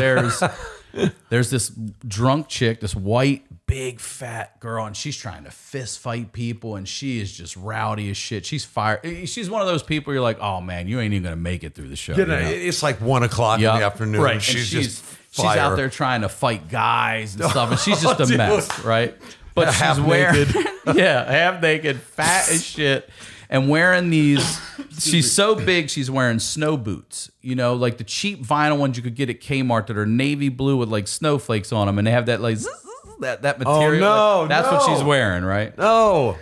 there's this drunk chick, this white, big, fat girl, and she's trying to fist fight people, and she is just rowdy as shit. She's fired. She's one of those people you're like, oh, man, you ain't even going to make it through the show. You know? It's like 1 o'clock in the afternoon. Right. And she's just fire. She's out there trying to fight guys and stuff, and she's just a mess, right? But she's wearing, half naked, fat as shit, and wearing these. She's so big, she's wearing snow boots. You know, like the cheap vinyl ones you could get at Kmart that are navy blue with like snowflakes on them, and they have that like that material. Oh, no, that's what she's wearing, right? No.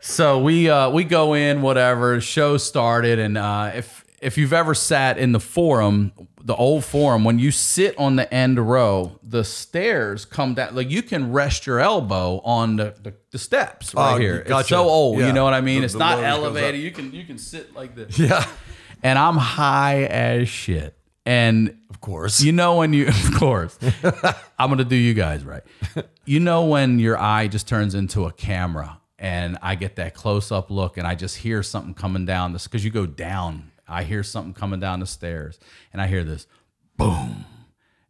So we go in, whatever. Show started, and if you've ever sat in the Forum, the old Forum, when you sit on the end row, the stairs come down. Like you can rest your elbow on the steps right here. Gotcha. It's so old, you know what I mean? It's not elevated. You can sit like this. Yeah. And I'm high as shit. And of course, you know, when you, of course, I'm going to do you guys right. You know, when your eye just turns into a camera and I get that close up look and I just hear something coming down this, because you go down, I hear something coming down the stairs and I hear this boom.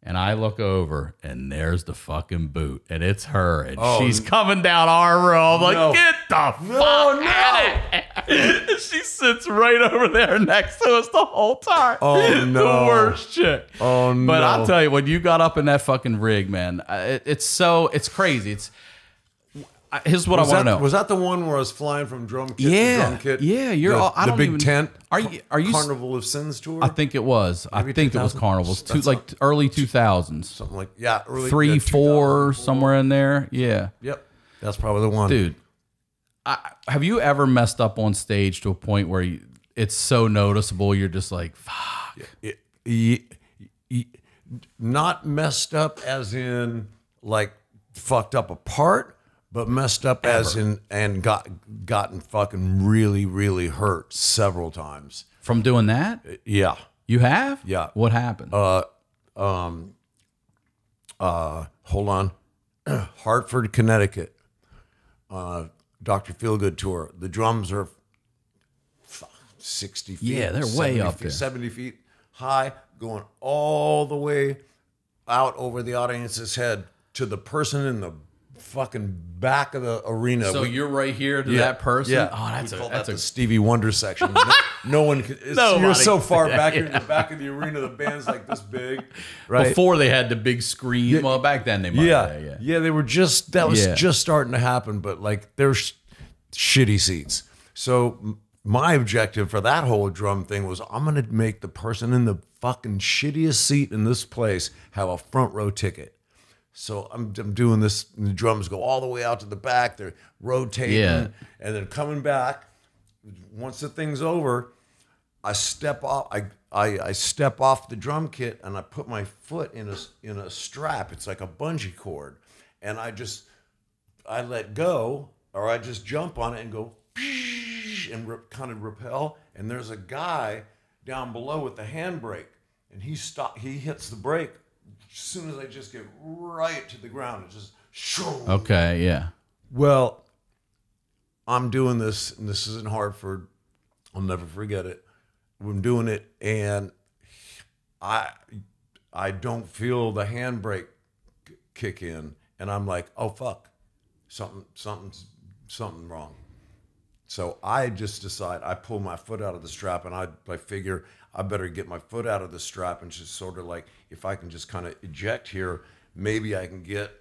And I look over, and there's the fucking boot, and it's her, and she's coming down our room. I'm like, get the fuck out of here. She sits right over there next to us the whole time. Oh, no. The worst chick. Oh, no. But I'll tell you, when you got up in that fucking rig, man, it's crazy. Here's what I want to know. Was that the one where I was flying from drum kit to drum kit? Yeah, the big tent. Are you Carnival of Sins tour? I think it was. Maybe I think it was Carnival's, like early 2000s. Something like early 3, 4, somewhere in there. Yeah. Yep. That's probably the one. Dude, have you ever messed up on stage to a point where it's so noticeable you're just like, fuck. Not messed up as in like fucked up a part. But messed up as in, and gotten fucking really, really hurt several times. From doing that? Yeah. You have? Yeah. What happened? Hold on. Hartford, Connecticut. Dr. Feelgood tour. The drums are 60 feet. Yeah, they're way up there. 70 feet high, going all the way out over the audience's head to the person in the fucking back of the arena. So you're right here to that person. Yeah. Oh, that's a Stevie Wonder section. No one could. You're so far back here in the back of the arena. The band's like this big. Right before they had the big screen. Yeah. Well, back then they might. Yeah, yeah, yeah. They were just that was just starting to happen, but like they're shitty seats. So my objective for that whole drum thing was I'm gonna make the person in the fucking shittiest seat in this place have a front row ticket. So I'm doing this, and the drums go all the way out to the back. They're rotating, and then coming back. Once the thing's over, I step off. I step off the drum kit, and I put my foot in a strap. It's like a bungee cord, and I let go, or I just jump on it and go, and kind of rappel. And there's a guy down below with the handbrake, and he hits the brake. As soon as I just get right to the ground, it just shoo. Okay, yeah. Well, I'm doing this, and this is in Hartford. I'll never forget it. I'm doing it, and I don't feel the handbrake kick in, and I'm like, oh fuck, something's wrong. So I just decide, I pull my foot out of the strap, and I figure I better get my foot out of the strap and just sort of like, if I can just kind of eject here, maybe I can get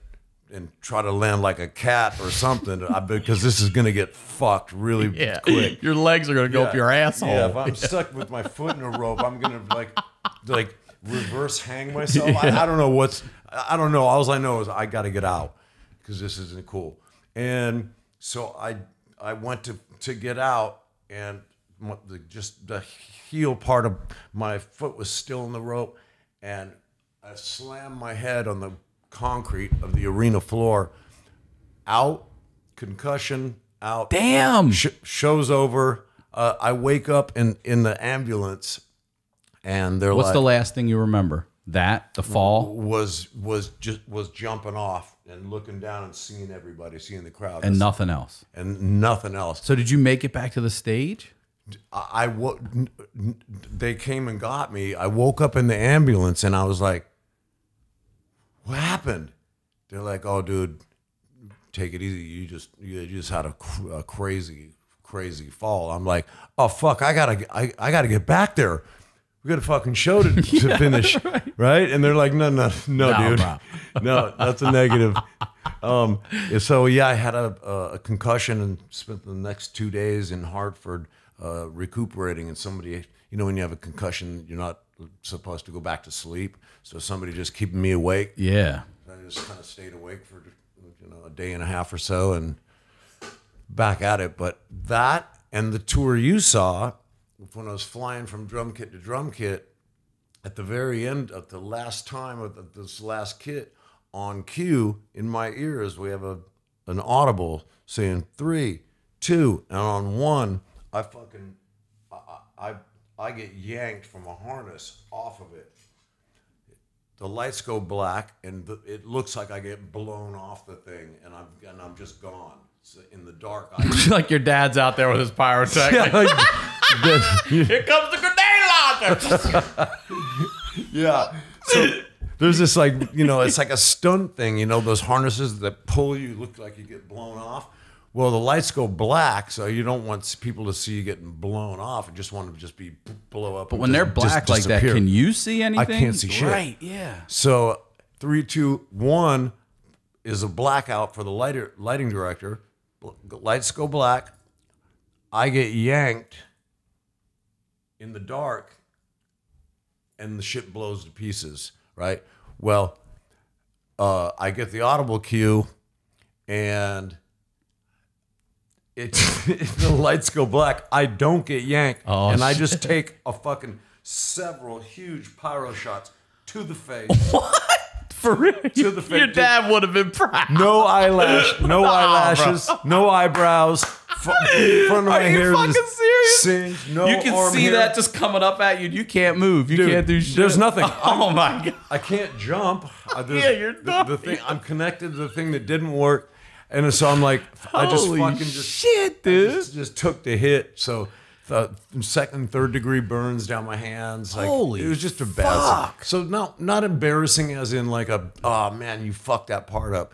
and try to land like a cat or something, because this is going to get fucked really quick. Your legs are going to go up your asshole. Yeah, if I'm stuck with my foot in a rope, I'm going to like reverse hang myself. Yeah. I don't know what's, I don't know. All I know is I got to get out because this isn't cool. And so I went to get out, and just the heel part of my foot was still in the rope, and I slammed my head on the concrete of the arena floor. Out, concussion, out. Damn. Show's over. I wake up in the ambulance, and they're like, "What's the last thing you remember?" That the fall was jumping off and looking down and seeing everybody, seeing the crowd, and nothing else. And nothing else. So did you make it back to the stage? They came and got me. I woke up in the ambulance, and I was like, "What happened?" They're like, "Oh, dude, take it easy. You just had a crazy fall." I'm like, "Oh fuck, I gotta get back there. We got a fucking show to finish, right?" And they're like, "No, dude, no, that's a negative." So yeah, I had a concussion and spent the next 2 days in Hartford. Recuperating, and somebody, you know, when you have a concussion, you're not supposed to go back to sleep. So somebody just keeping me awake. Yeah. I just kind of stayed awake for, you know, a day and a half or so, and back at it. But that, and the tour you saw, when I was flying from drum kit to drum kit, at the very end, at the last time of this last kit, on cue in my ears, we have an audible saying 3, 2, and on 1, I get yanked from a harness off of it the lights go black, and it looks like I get blown off the thing, and I'm just gone. So in the dark, like your dad's out there with his pyrotechnic. Yeah, here comes the grenade launcher. Yeah. So there's this, like, you know, it's like a stunt thing, you know, those harnesses that pull you, look like you get blown off. Well, the lights go black, so you don't want people to see you getting blown off. You just want them to just be blow up. But when they're black like that, can you see anything? I can't see shit. Right, yeah. So 3, 2, 1 is a blackout for the lighting director. Lights go black. I get yanked in the dark, and the shit blows to pieces, right? Well, I get the audible cue, and... the lights go black. I don't get yanked, and I just take a fucking several huge pyro shots to the face. What? For real? To the face. Your dad would have been proud. No eyelash, no eyelashes, bro. No eyebrows. Front of my hair fucking serious? Singed, no you can see hair. That just coming up at you. You can't move. You Dude, can't do shit. There's nothing. Oh my god. I can't jump. Yeah, you're dumb. The thing I'm connected to the thing that didn't work. And so I'm like, I just fucking shit, dude. Just took the hit. So the second, third degree burns down my hands. Like, holy, it was just a bad. So not embarrassing as in like a, oh man, you fucked that part up.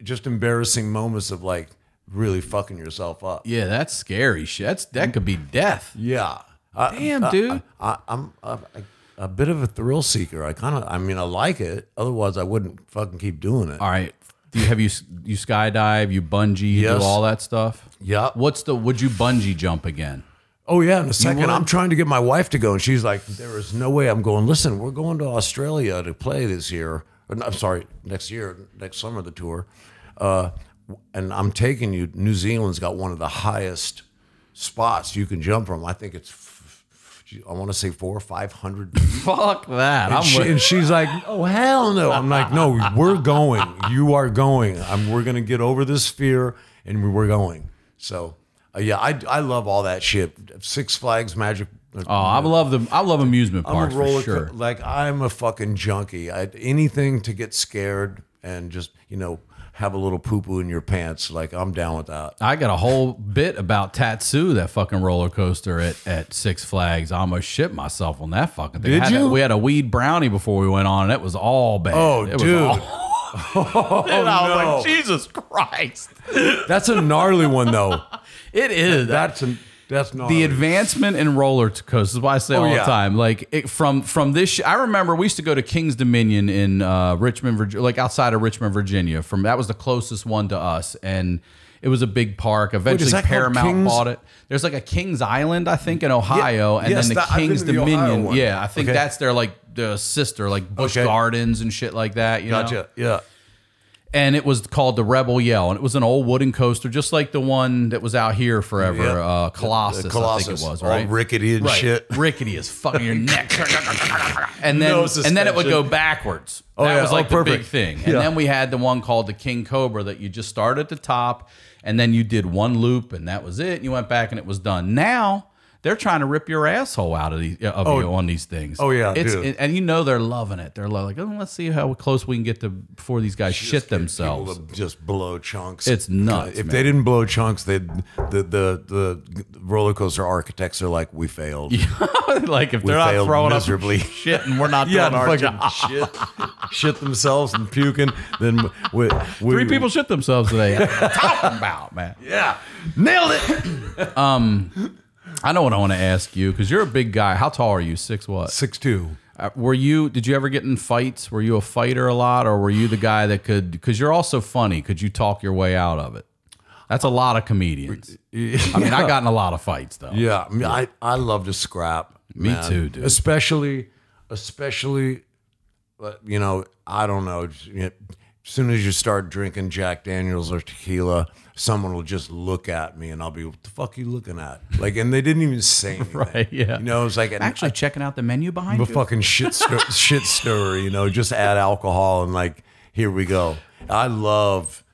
Just embarrassing moments of like really fucking yourself up. Yeah, that's scary shit. That could be death. Yeah. Damn, dude. I'm a bit of a thrill seeker. I mean, I like it. Otherwise, I wouldn't fucking keep doing it. All right. You skydive, you bungee, yes. Do all that stuff? Yeah. Would you bungee jump again? Oh yeah, in a second. I'm trying to get my wife to go, and she's like, there is no way I'm going. Listen, we're going to Australia to play this year. Or, I'm sorry, next year, next summer, the tour. And I'm taking you, New Zealand's got one of the highest spots you can jump from. I think it's, I want to say 400 or 500. Fuck that. And she's like, oh, hell no. I'm like, no, we're going. You are going. We're going to get over this fear, and we're going. So, yeah, I love all that shit. Six Flags, Magic. I love amusement parks for sure. Like, I'm a fucking junkie. Anything to get scared and just, you know, have a little poo-poo in your pants. Like, I'm down with that. I got a whole bit about Tatsu, that fucking roller coaster at Six Flags. I almost shit myself on that fucking thing. We had a weed brownie before we went on, and it was all bad. Oh, dude. And I was like, Jesus Christ. That's a gnarly one, though. It is. That's gnarly. The advancement in roller coasters is why I say all the time. Like, I remember we used to go to King's Dominion in Richmond, Virginia, like outside of Richmond, Virginia. That was the closest one to us, and it was a big park. Eventually, Paramount bought it. There's like a King's Island, I think, in Ohio, and then the King's Dominion. Yeah, I think that's their like the sister, like Busch Gardens and shit like that. You know? Yeah. And it was called the Rebel Yell, and it was an old wooden coaster, just like the one that was out here forever, Colossus, I think it was, right? All rickety and shit. Rickety as fucking your neck. and then it would go backwards. Oh, that was like the big thing. And then we had the one called the King Cobra that you just started at the top, and then you did one loop, and that was it. And you went back, and it was done. Now they're trying to rip your asshole out of you on these things. Oh yeah, and you know they're loving it. They're like, oh, let's see how close we can get to before these guys shit themselves. Just blow chunks. It's nuts. If they didn't blow chunks, the roller coaster architects are like, we failed. Like if they're not throwing miserably up shit and we're not doing our job. Shit themselves and puking. Then three people shit themselves today. What are you talking about, man? Yeah, nailed it. I know what I want to ask you, because you're a big guy. How tall are you? 6 what? 6'2". Did you ever get in fights? Were you a fighter a lot, or were you the guy that could? Because you're also funny. Could you talk your way out of it? That's a lot of comedians. Yeah. I mean, I got in a lot of fights though. Yeah, I love to scrap. Man. Me too, dude. Especially, you know, I don't know. As soon as you start drinking Jack Daniels or tequila, someone will just look at me, and I'll be, what the fuck are you looking at? Like, and they didn't even say anything. Right, yeah. You know, it's like... Actually, checking out the menu behind you. A fucking shit stirrer, you know, just add alcohol, and like, here we go. I love...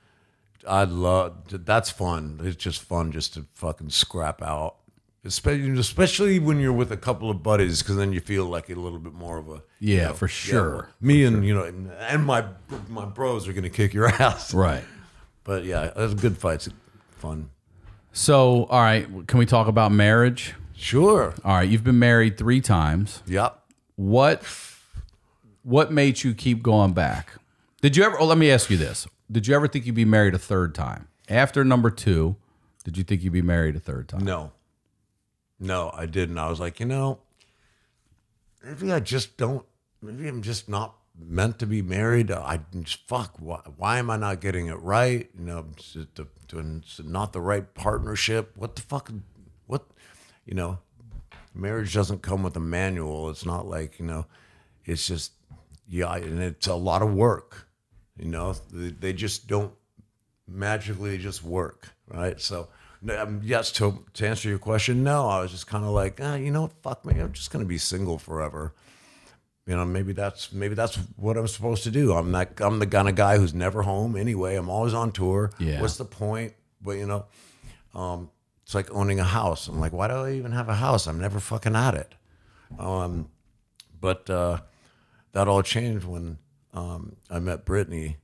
That's fun. It's just fun just to fucking scrap out. Especially when you're with a couple of buddies, because then you feel like a little bit more of a for sure. Yeah, me and you know, and my bros are gonna kick your ass, right? But yeah, that's good fights, fun. So, all right, can we talk about marriage? Sure. All right, you've been married 3 times. Yep. What made you keep going back? Did you ever? Oh, let me ask you this: did you ever think you'd be married a 3rd time? After number 2, did you think you'd be married a 3rd time? No. No, I didn't. I was like, you know, maybe I just don't, maybe I'm just not meant to be married. I just, fuck, why am I not getting it right? You know, it's not the right partnership. What the fuck, what, you know, marriage doesn't come with a manual. It's not like, you know, it's just, yeah, and it's a lot of work. You know, they just don't magically just work, right? So, yes, to answer your question, no, I was just kind of like, you know what, fuck me, I'm just gonna be single forever. You know, maybe that's what I'm supposed to do. I'm the kind of guy who's never home anyway. I'm always on tour. Yeah. What's the point? But you know, it's like owning a house. I'm like, why do I even have a house? I'm never fucking at it. But that all changed when I met Brittany.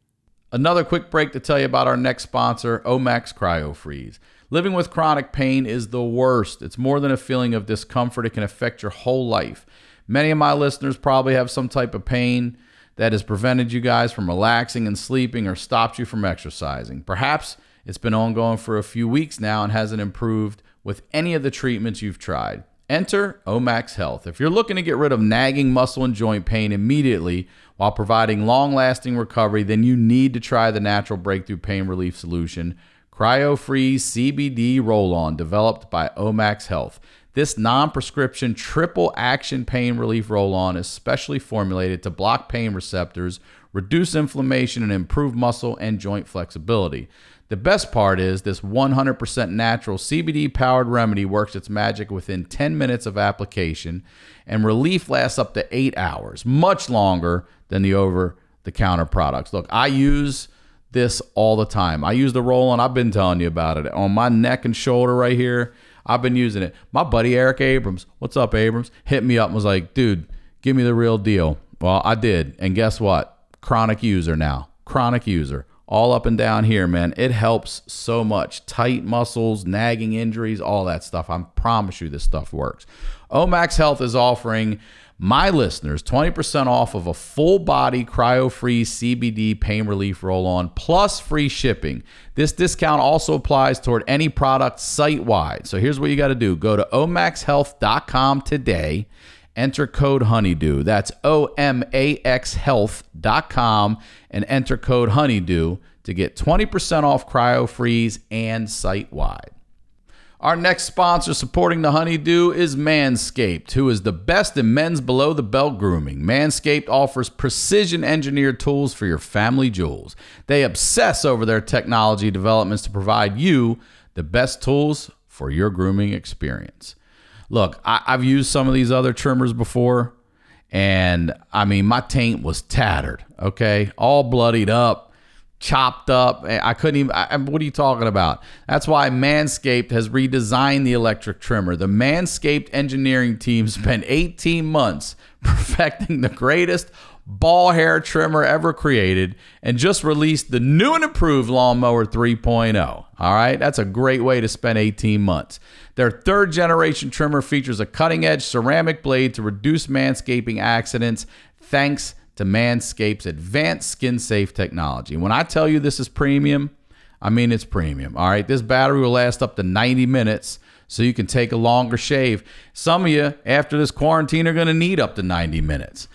Another quick break to tell you about our next sponsor, Omax CryoFreeze. Living with chronic pain is the worst. It's more than a feeling of discomfort. It can affect your whole life. Many of my listeners probably have some type of pain that has prevented you guys from relaxing and sleeping or stopped you from exercising. Perhaps it's been ongoing for a few weeks now and hasn't improved with any of the treatments you've tried. Enter Omax Health. If you're looking to get rid of nagging muscle and joint pain immediately while providing long-lasting recovery, then you need to try the natural breakthrough pain relief solution, CryoFreeze CBD Roll-On, developed by Omax Health. This non-prescription triple-action pain relief roll-on is specially formulated to block pain receptors, reduce inflammation, and improve muscle and joint flexibility. The best part is this 100% natural CBD-powered remedy works its magic within 10 minutes of application, and relief lasts up to 8 hours, much longer than the over-the-counter products. Look, I use this all the time. I use the roll-on. I've been telling you about it. On my neck and shoulder right here, I've been using it. My buddy Eric Abrams, what's up, Abrams, hit me up and was like, dude, give me the real deal. Well, I did, and guess what? Chronic user now. Chronic user. All up and down here, man. It helps so much. Tight muscles, nagging injuries, all that stuff. I promise you this stuff works. Omax Health is offering my listeners 20% off of a full-body CryoFreeze CBD pain relief roll-on plus free shipping. This discount also applies toward any product site-wide. So here's what you got to do. Go to omaxhealth.com today. Enter code HONEYDEW. That's omaxhealth.com and enter code HONEYDEW to get 20% off CryoFreeze and site-wide. Our next sponsor supporting the Honeydew is Manscaped, who is the best in men's below-the-belt grooming. Manscaped offers precision-engineered tools for your family jewels. They obsess over their technology developments to provide you the best tools for your grooming experience. Look, I've used some of these other trimmers before, and I mean, my taint was tattered, okay? All bloodied up, chopped up. I couldn't even, what are you talking about? That's why Manscaped has redesigned the electric trimmer. The Manscaped engineering team spent 18 months perfecting the greatest ball hair trimmer ever created and just released the new and improved Lawnmower 3.0. All right, that's a great way to spend 18 months. Their 3rd-generation trimmer features a cutting-edge ceramic blade to reduce manscaping accidents thanks to Manscaped's advanced skin-safe technology. When I tell you this is premium, I mean it's premium. All right, this battery will last up to 90 minutes, so you can take a longer shave. Some of you, after this quarantine, are going to need up to 90 minutes.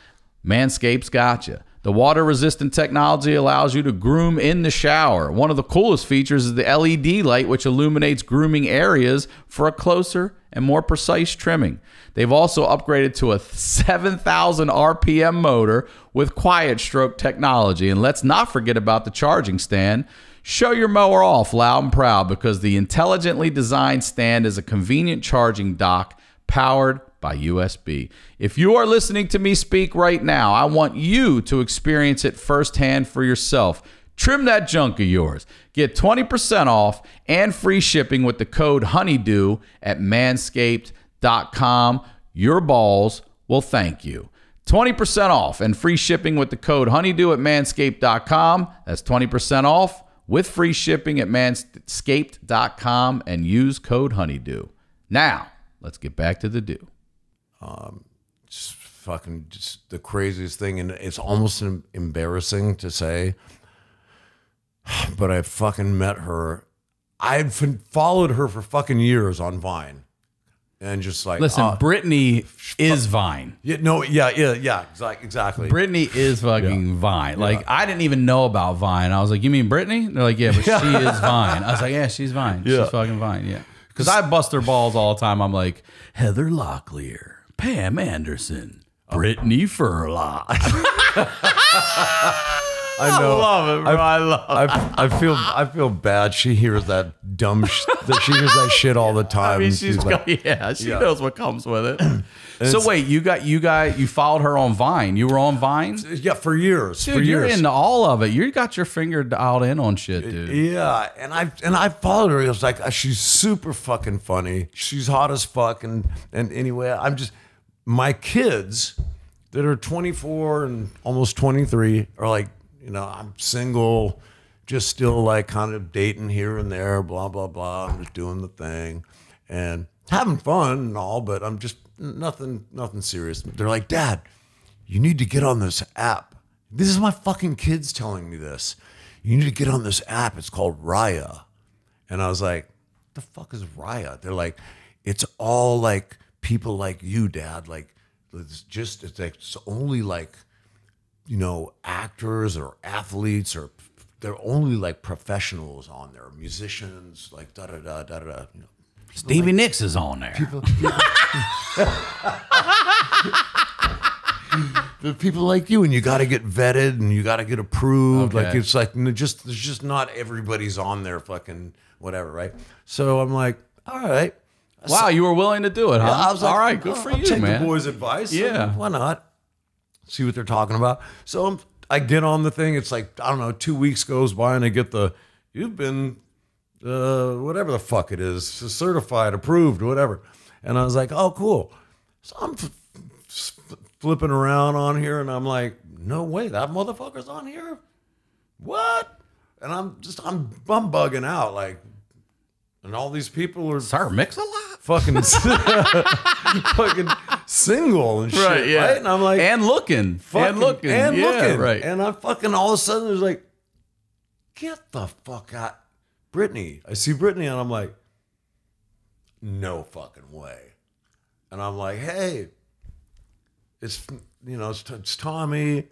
Manscaped's got you. The water-resistant technology allows you to groom in the shower. One of the coolest features is the LED light, which illuminates grooming areas for a closer and more precise trimming. They've also upgraded to a 7,000 RPM motor with quiet stroke technology. And let's not forget about the charging stand. Show your mower off loud and proud because the intelligently designed stand is a convenient charging dock powered by USB. If you are listening to me speak right now, I want you to experience it firsthand for yourself. Trim that junk of yours. Get 20% off and free shipping with the code HONEYDEW at manscaped.com. Your balls will thank you. 20% off and free shipping with the code HONEYDEW at manscaped.com. That's 20% off with free shipping at manscaped.com and use code HONEYDEW. Now, let's get back to the do. Just the craziest thing, and it's almost embarrassing to say, but I fucking met her. I've followed her for fucking years on Vine, and just like listen, Brittany is Vine. Yeah, no, yeah, exactly. Brittany is fucking Vine. Like I didn't even know about Vine. I was like, you mean Brittany? And they're like, yeah, but she is Vine. I was like, yeah, she's Vine. Yeah. She's fucking Vine. Yeah, because I bust their balls all the time. I'm like, Heather Locklear, Pam Anderson, Brittany Furlan. I know. I love it, bro. I feel bad. She hears that dumb shit all the time. I mean, she's like, she knows what comes with it. So wait, you followed her on Vine. You were on Vine? Yeah, for years. Dude, you're into all of it. You got your finger dialed in on shit, dude. Yeah, and I followed her. It was like, she's super fucking funny. She's hot as fuck. And anyway, I'm just, my kids that are 24 and almost 23 are like, you know, I'm single, just still like kind of dating here and there, blah, blah, blah. I'm just doing the thing and having fun and all, but I'm just nothing serious. They're like, Dad, you need to get on this app. This is my fucking kids telling me this. You need to get on this app. It's called Raya. And I was like, what the fuck is Raya? They're like, it's all like people like you, Dad. Like, it's like, it's only like, you know, actors or athletes, or they're only like professionals on there, musicians, like da da da da da. You know, Stevie like, Nicks is on there. People the people like you, and you got to get vetted and you got to get approved. Okay. Like it's like there's just not everybody's on there, fucking whatever, right? So I'm like, all right, wow, you were willing to do it, huh? Yeah, I was like, all right, good for you, take man. Take the boys' advice. Yeah, why not? See what they're talking about. So I get on the thing. It's like, I don't know, 2 weeks goes by and I get the, you've been, whatever the fuck it is, certified, approved, whatever. And I was like, oh, cool. So I'm flipping around on here and I'm like, no way, that motherfucker's on here? What? And I'm bugging out like, and all these people are Sir Mix-a-Lot fucking fucking single and shit, right? Yeah. Right? And I'm like, and looking, fucking, and yeah, looking, right? And I'm fucking all of a sudden there's like, get the fuck out, Brittany. I see Brittany and I'm like, no fucking way. And I'm like, hey, it's, you know, it's Tommy.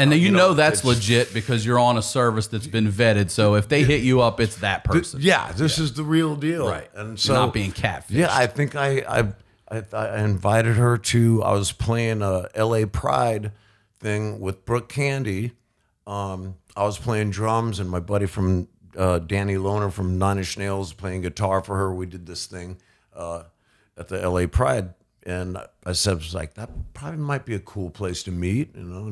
And then you know that's legit because you're on a service that's been vetted. So if they hit you up, it's that person. Yeah, this is the real deal, right? And so you're not being catfished. Yeah, I think I invited her to. I was playing a LA Pride thing with Brooke Candy. I was playing drums, and my buddy from Danny Lohner from Nine Inch Nails playing guitar for her. We did this thing at the LA Pride. And I said, I was like, that probably might be a cool place to meet, you know,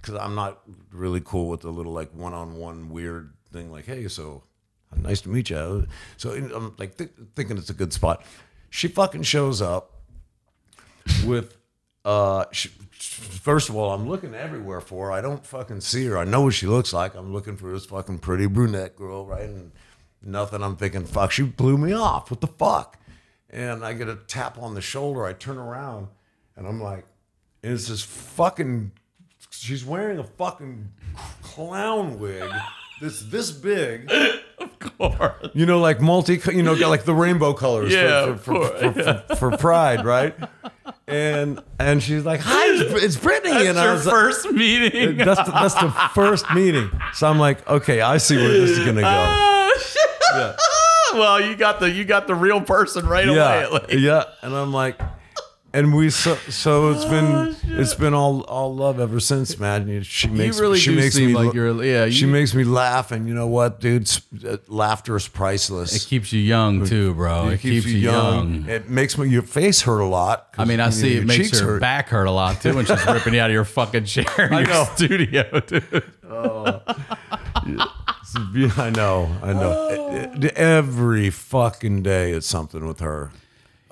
because I'm not really cool with the little like one-on-one weird thing, like, hey, so nice to meet you. So I'm like thinking it's a good spot. She fucking shows up with, first of all, I'm looking everywhere for her. I don't fucking see her. I know what she looks like. I'm looking for this fucking pretty brunette girl, right? And nothing. I'm thinking, fuck, she blew me off. What the fuck? And I get a tap on the shoulder. I turn around and I'm like, and it's this fucking, she's wearing a fucking clown wig that's this big. Of course. You know, like got like the rainbow colors for Pride, right? And she's like, hi, it's Brittany. That's and I was first like, meeting. That's the first meeting. So I'm like, okay, I see where this is going to go. Yeah. Well, you got the real person right away. Like. Yeah, and I'm like, And we so it's been all love ever since, man. She makes me laugh, and you know what, dude? Laughter is priceless. It keeps you young too, bro. It keeps you young. It makes your face hurt a lot. I mean, I see it makes her back hurt a lot too when she's ripping you out of your fucking chair in your studio, dude. Oh. I know. Every fucking day it's something with her.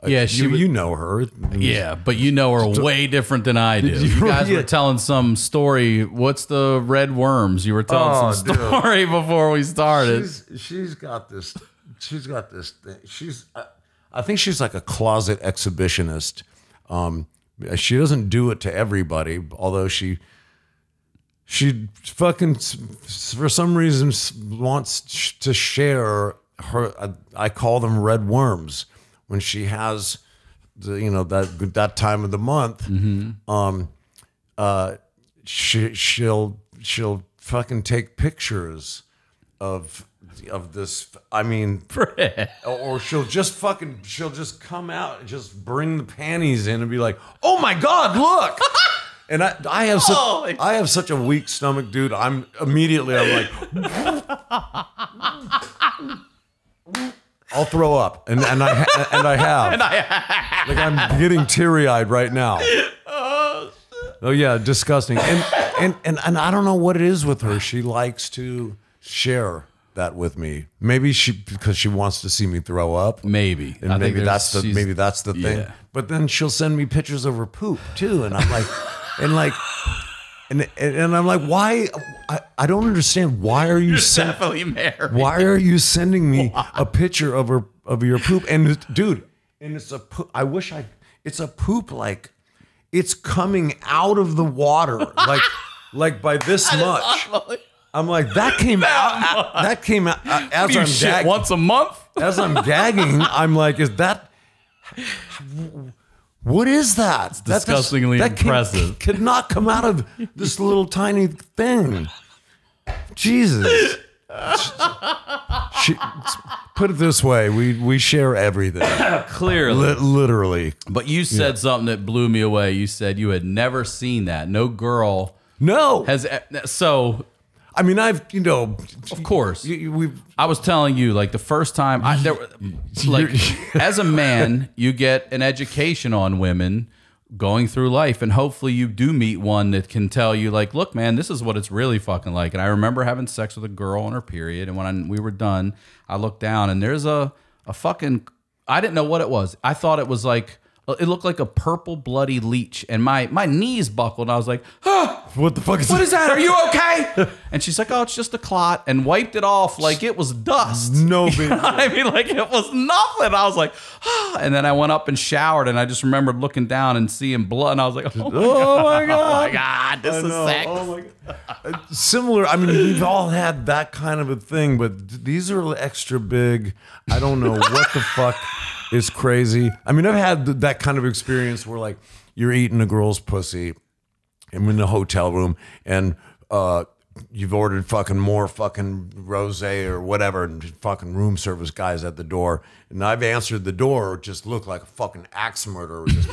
Yeah, you know her. Yeah, but you know her way different than I do. You guys were telling some story. What's the red worms? You were telling some story before we started. She's got this thing. I think she's like a closet exhibitionist. She doesn't do it to everybody, although she fucking for some reason wants to share her. I call them red worms. When she has, that time of the month, mm-hmm. She'll fucking take pictures of this. I mean, or she'll just come out and just bring the panties in and be like, "Oh my God, look!" And I have such a weak stomach, dude. I'm like. I'll throw up, and I have. Like, I'm getting teary-eyed right now. Oh yeah, disgusting. And I don't know what it is with her. She likes to share that with me. Maybe because she wants to see me throw up. Maybe, and maybe that's the thing. Yeah. But then she'll send me pictures of her poop too, and I'm like, and I'm like, why? I don't understand. Why are you definitely married? Why are you sending me a picture of your poop? And dude, and it's a poop. I wish I. It's a poop like it's coming out of the water like by this much. I'm like, that came out. That came out as I'm gagging once a month. As I'm gagging, I'm like, is that? What is that? It's disgustingly impressive. Could not come out of this little tiny thing. Jesus. Put it this way, we share everything. Clearly. Literally. But you said something that blew me away. You said you had never seen that. No girl. No. Has so. I mean, of course. I was telling you, like, the first time, as a man, you get an education on women going through life, and hopefully you do meet one that can tell you, like, look, man, this is what it's really fucking like. And I remember having sex with a girl on her period, and when we were done, I looked down, and there's a fucking, I didn't know what it was. I thought it was like, it looked like a purple bloody leech, and my knees buckled. I was like, huh? What the fuck is that? What is that? Are you okay? And she's like, oh, it's just a clot, and wiped it off like it was dust. No big deal. I mean, like it was nothing. I was like, huh? And then I went up and showered, and I just remembered looking down and seeing blood, and I was like, oh my God, this is sex. Oh my God. Similar, I mean, we've all had that kind of a thing, but these are extra big. I don't know what the fuck. It's crazy. I mean, I've had that kind of experience where, like, you're eating a girl's pussy, and in a hotel room, and you've ordered fucking more fucking rosé or whatever, and fucking room service guys at the door, and I've answered the door, just look like a fucking axe murderer just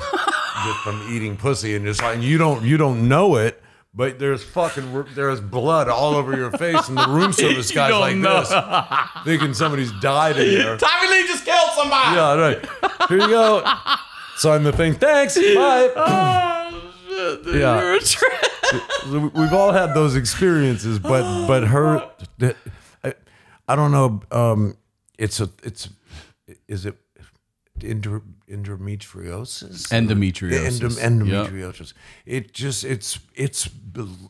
from eating pussy, and just like, and you don't know it. But there's blood all over your face, and the room service guy's like this, thinking somebody's died in there. Tommy Lee just killed somebody. Yeah, right. Here you go. Sign the thing. Thanks. Bye. Oh shit, dude. Yeah. You're a trip. We've all had those experiences, but her, I don't know. Is it endometriosis? Endometriosis. Endometriosis. Yep.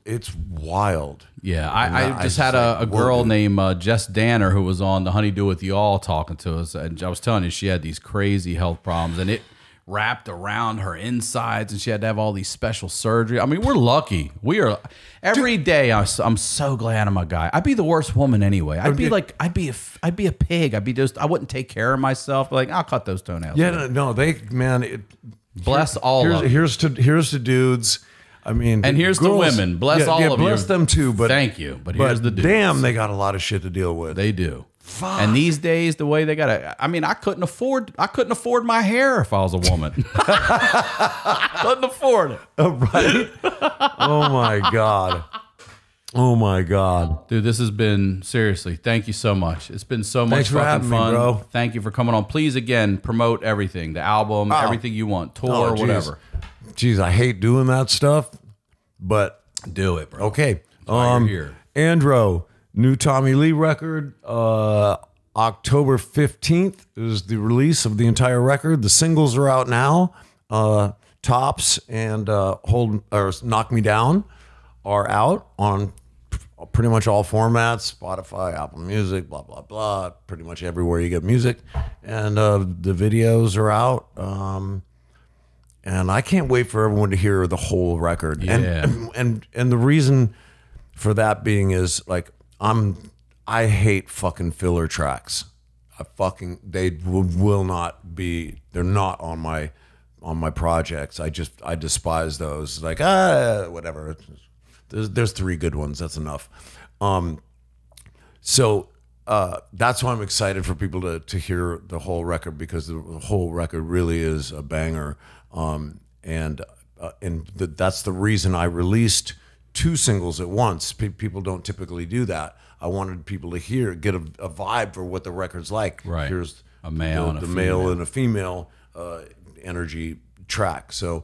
It's wild. Yeah, I just had a girl named Jess Danner who was on the Honeydew with Y'all talking to us, and I was telling you she had these crazy health problems, and it wrapped around her insides, and she had to have all these special surgery. I mean, we're lucky. We are. Every day, I'm so glad I'm a guy. I'd be the worst woman anyway. I'd be a pig. I wouldn't take care of myself. Like, I'll cut those toenails. Yeah, no, they, man. Bless all of them. Here's to dudes. I mean, and here's to women. Bless all of you. Bless them too. But thank you. But here's the dudes. Damn, they got a lot of shit to deal with. They do. Fuck. And these days, the way they got it, I mean, I couldn't afford my hair if I was a woman. Couldn't afford it. Right? Oh my God. Oh my God. Dude, this has been, seriously, thank you so much. It's been so much fucking fun. Me, bro. Thank you for coming on. Please, again, promote everything, the album, everything you want, tour, whatever. Jeez, I hate doing that stuff, but do it, bro. Okay. Here. Andro. New Tommy Lee record, October 15th is the release of the entire record. The singles are out now. Tops and Knock Me Down are out on pretty much all formats, Spotify, Apple Music, blah, blah, blah, pretty much everywhere you get music. And the videos are out. And I can't wait for everyone to hear the whole record. Yeah. And the reason for that being is, like, I hate fucking filler tracks. They will not be, they're not on my projects. I despise those. It's like, whatever. There's three good ones. That's enough. So that's why I'm excited for people to hear the whole record, because the whole record really is a banger. And that's the reason I released two singles at once. People don't typically do that. I wanted people to get a vibe for what the record's like. Right. Here's a male, the male and a female energy track. So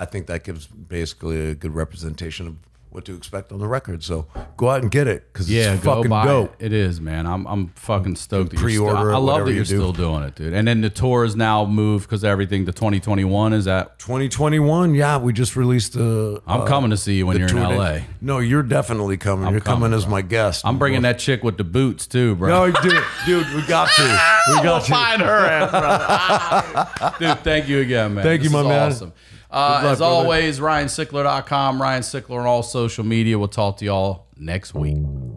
I think that gives basically a good representation of what to expect on the record. So go out and get it, because it's fucking dope. It is, man. I'm fucking stoked. Pre-order. I love that you're still doing it, dude. And then the tour is now moved, because everything to 2021 is that 2021. Yeah, we just released the. I'm coming to see you when you're in LA. No, you're definitely coming. You're coming as my guest. I'm bringing that chick with the boots too, bro. No, dude, we got to. We got to find her ass, brother. Dude, thank you again, man. Thank you, my man. Awesome. As always, RyanSickler.com, Ryan Sickler on all social media. We'll talk to y'all next week.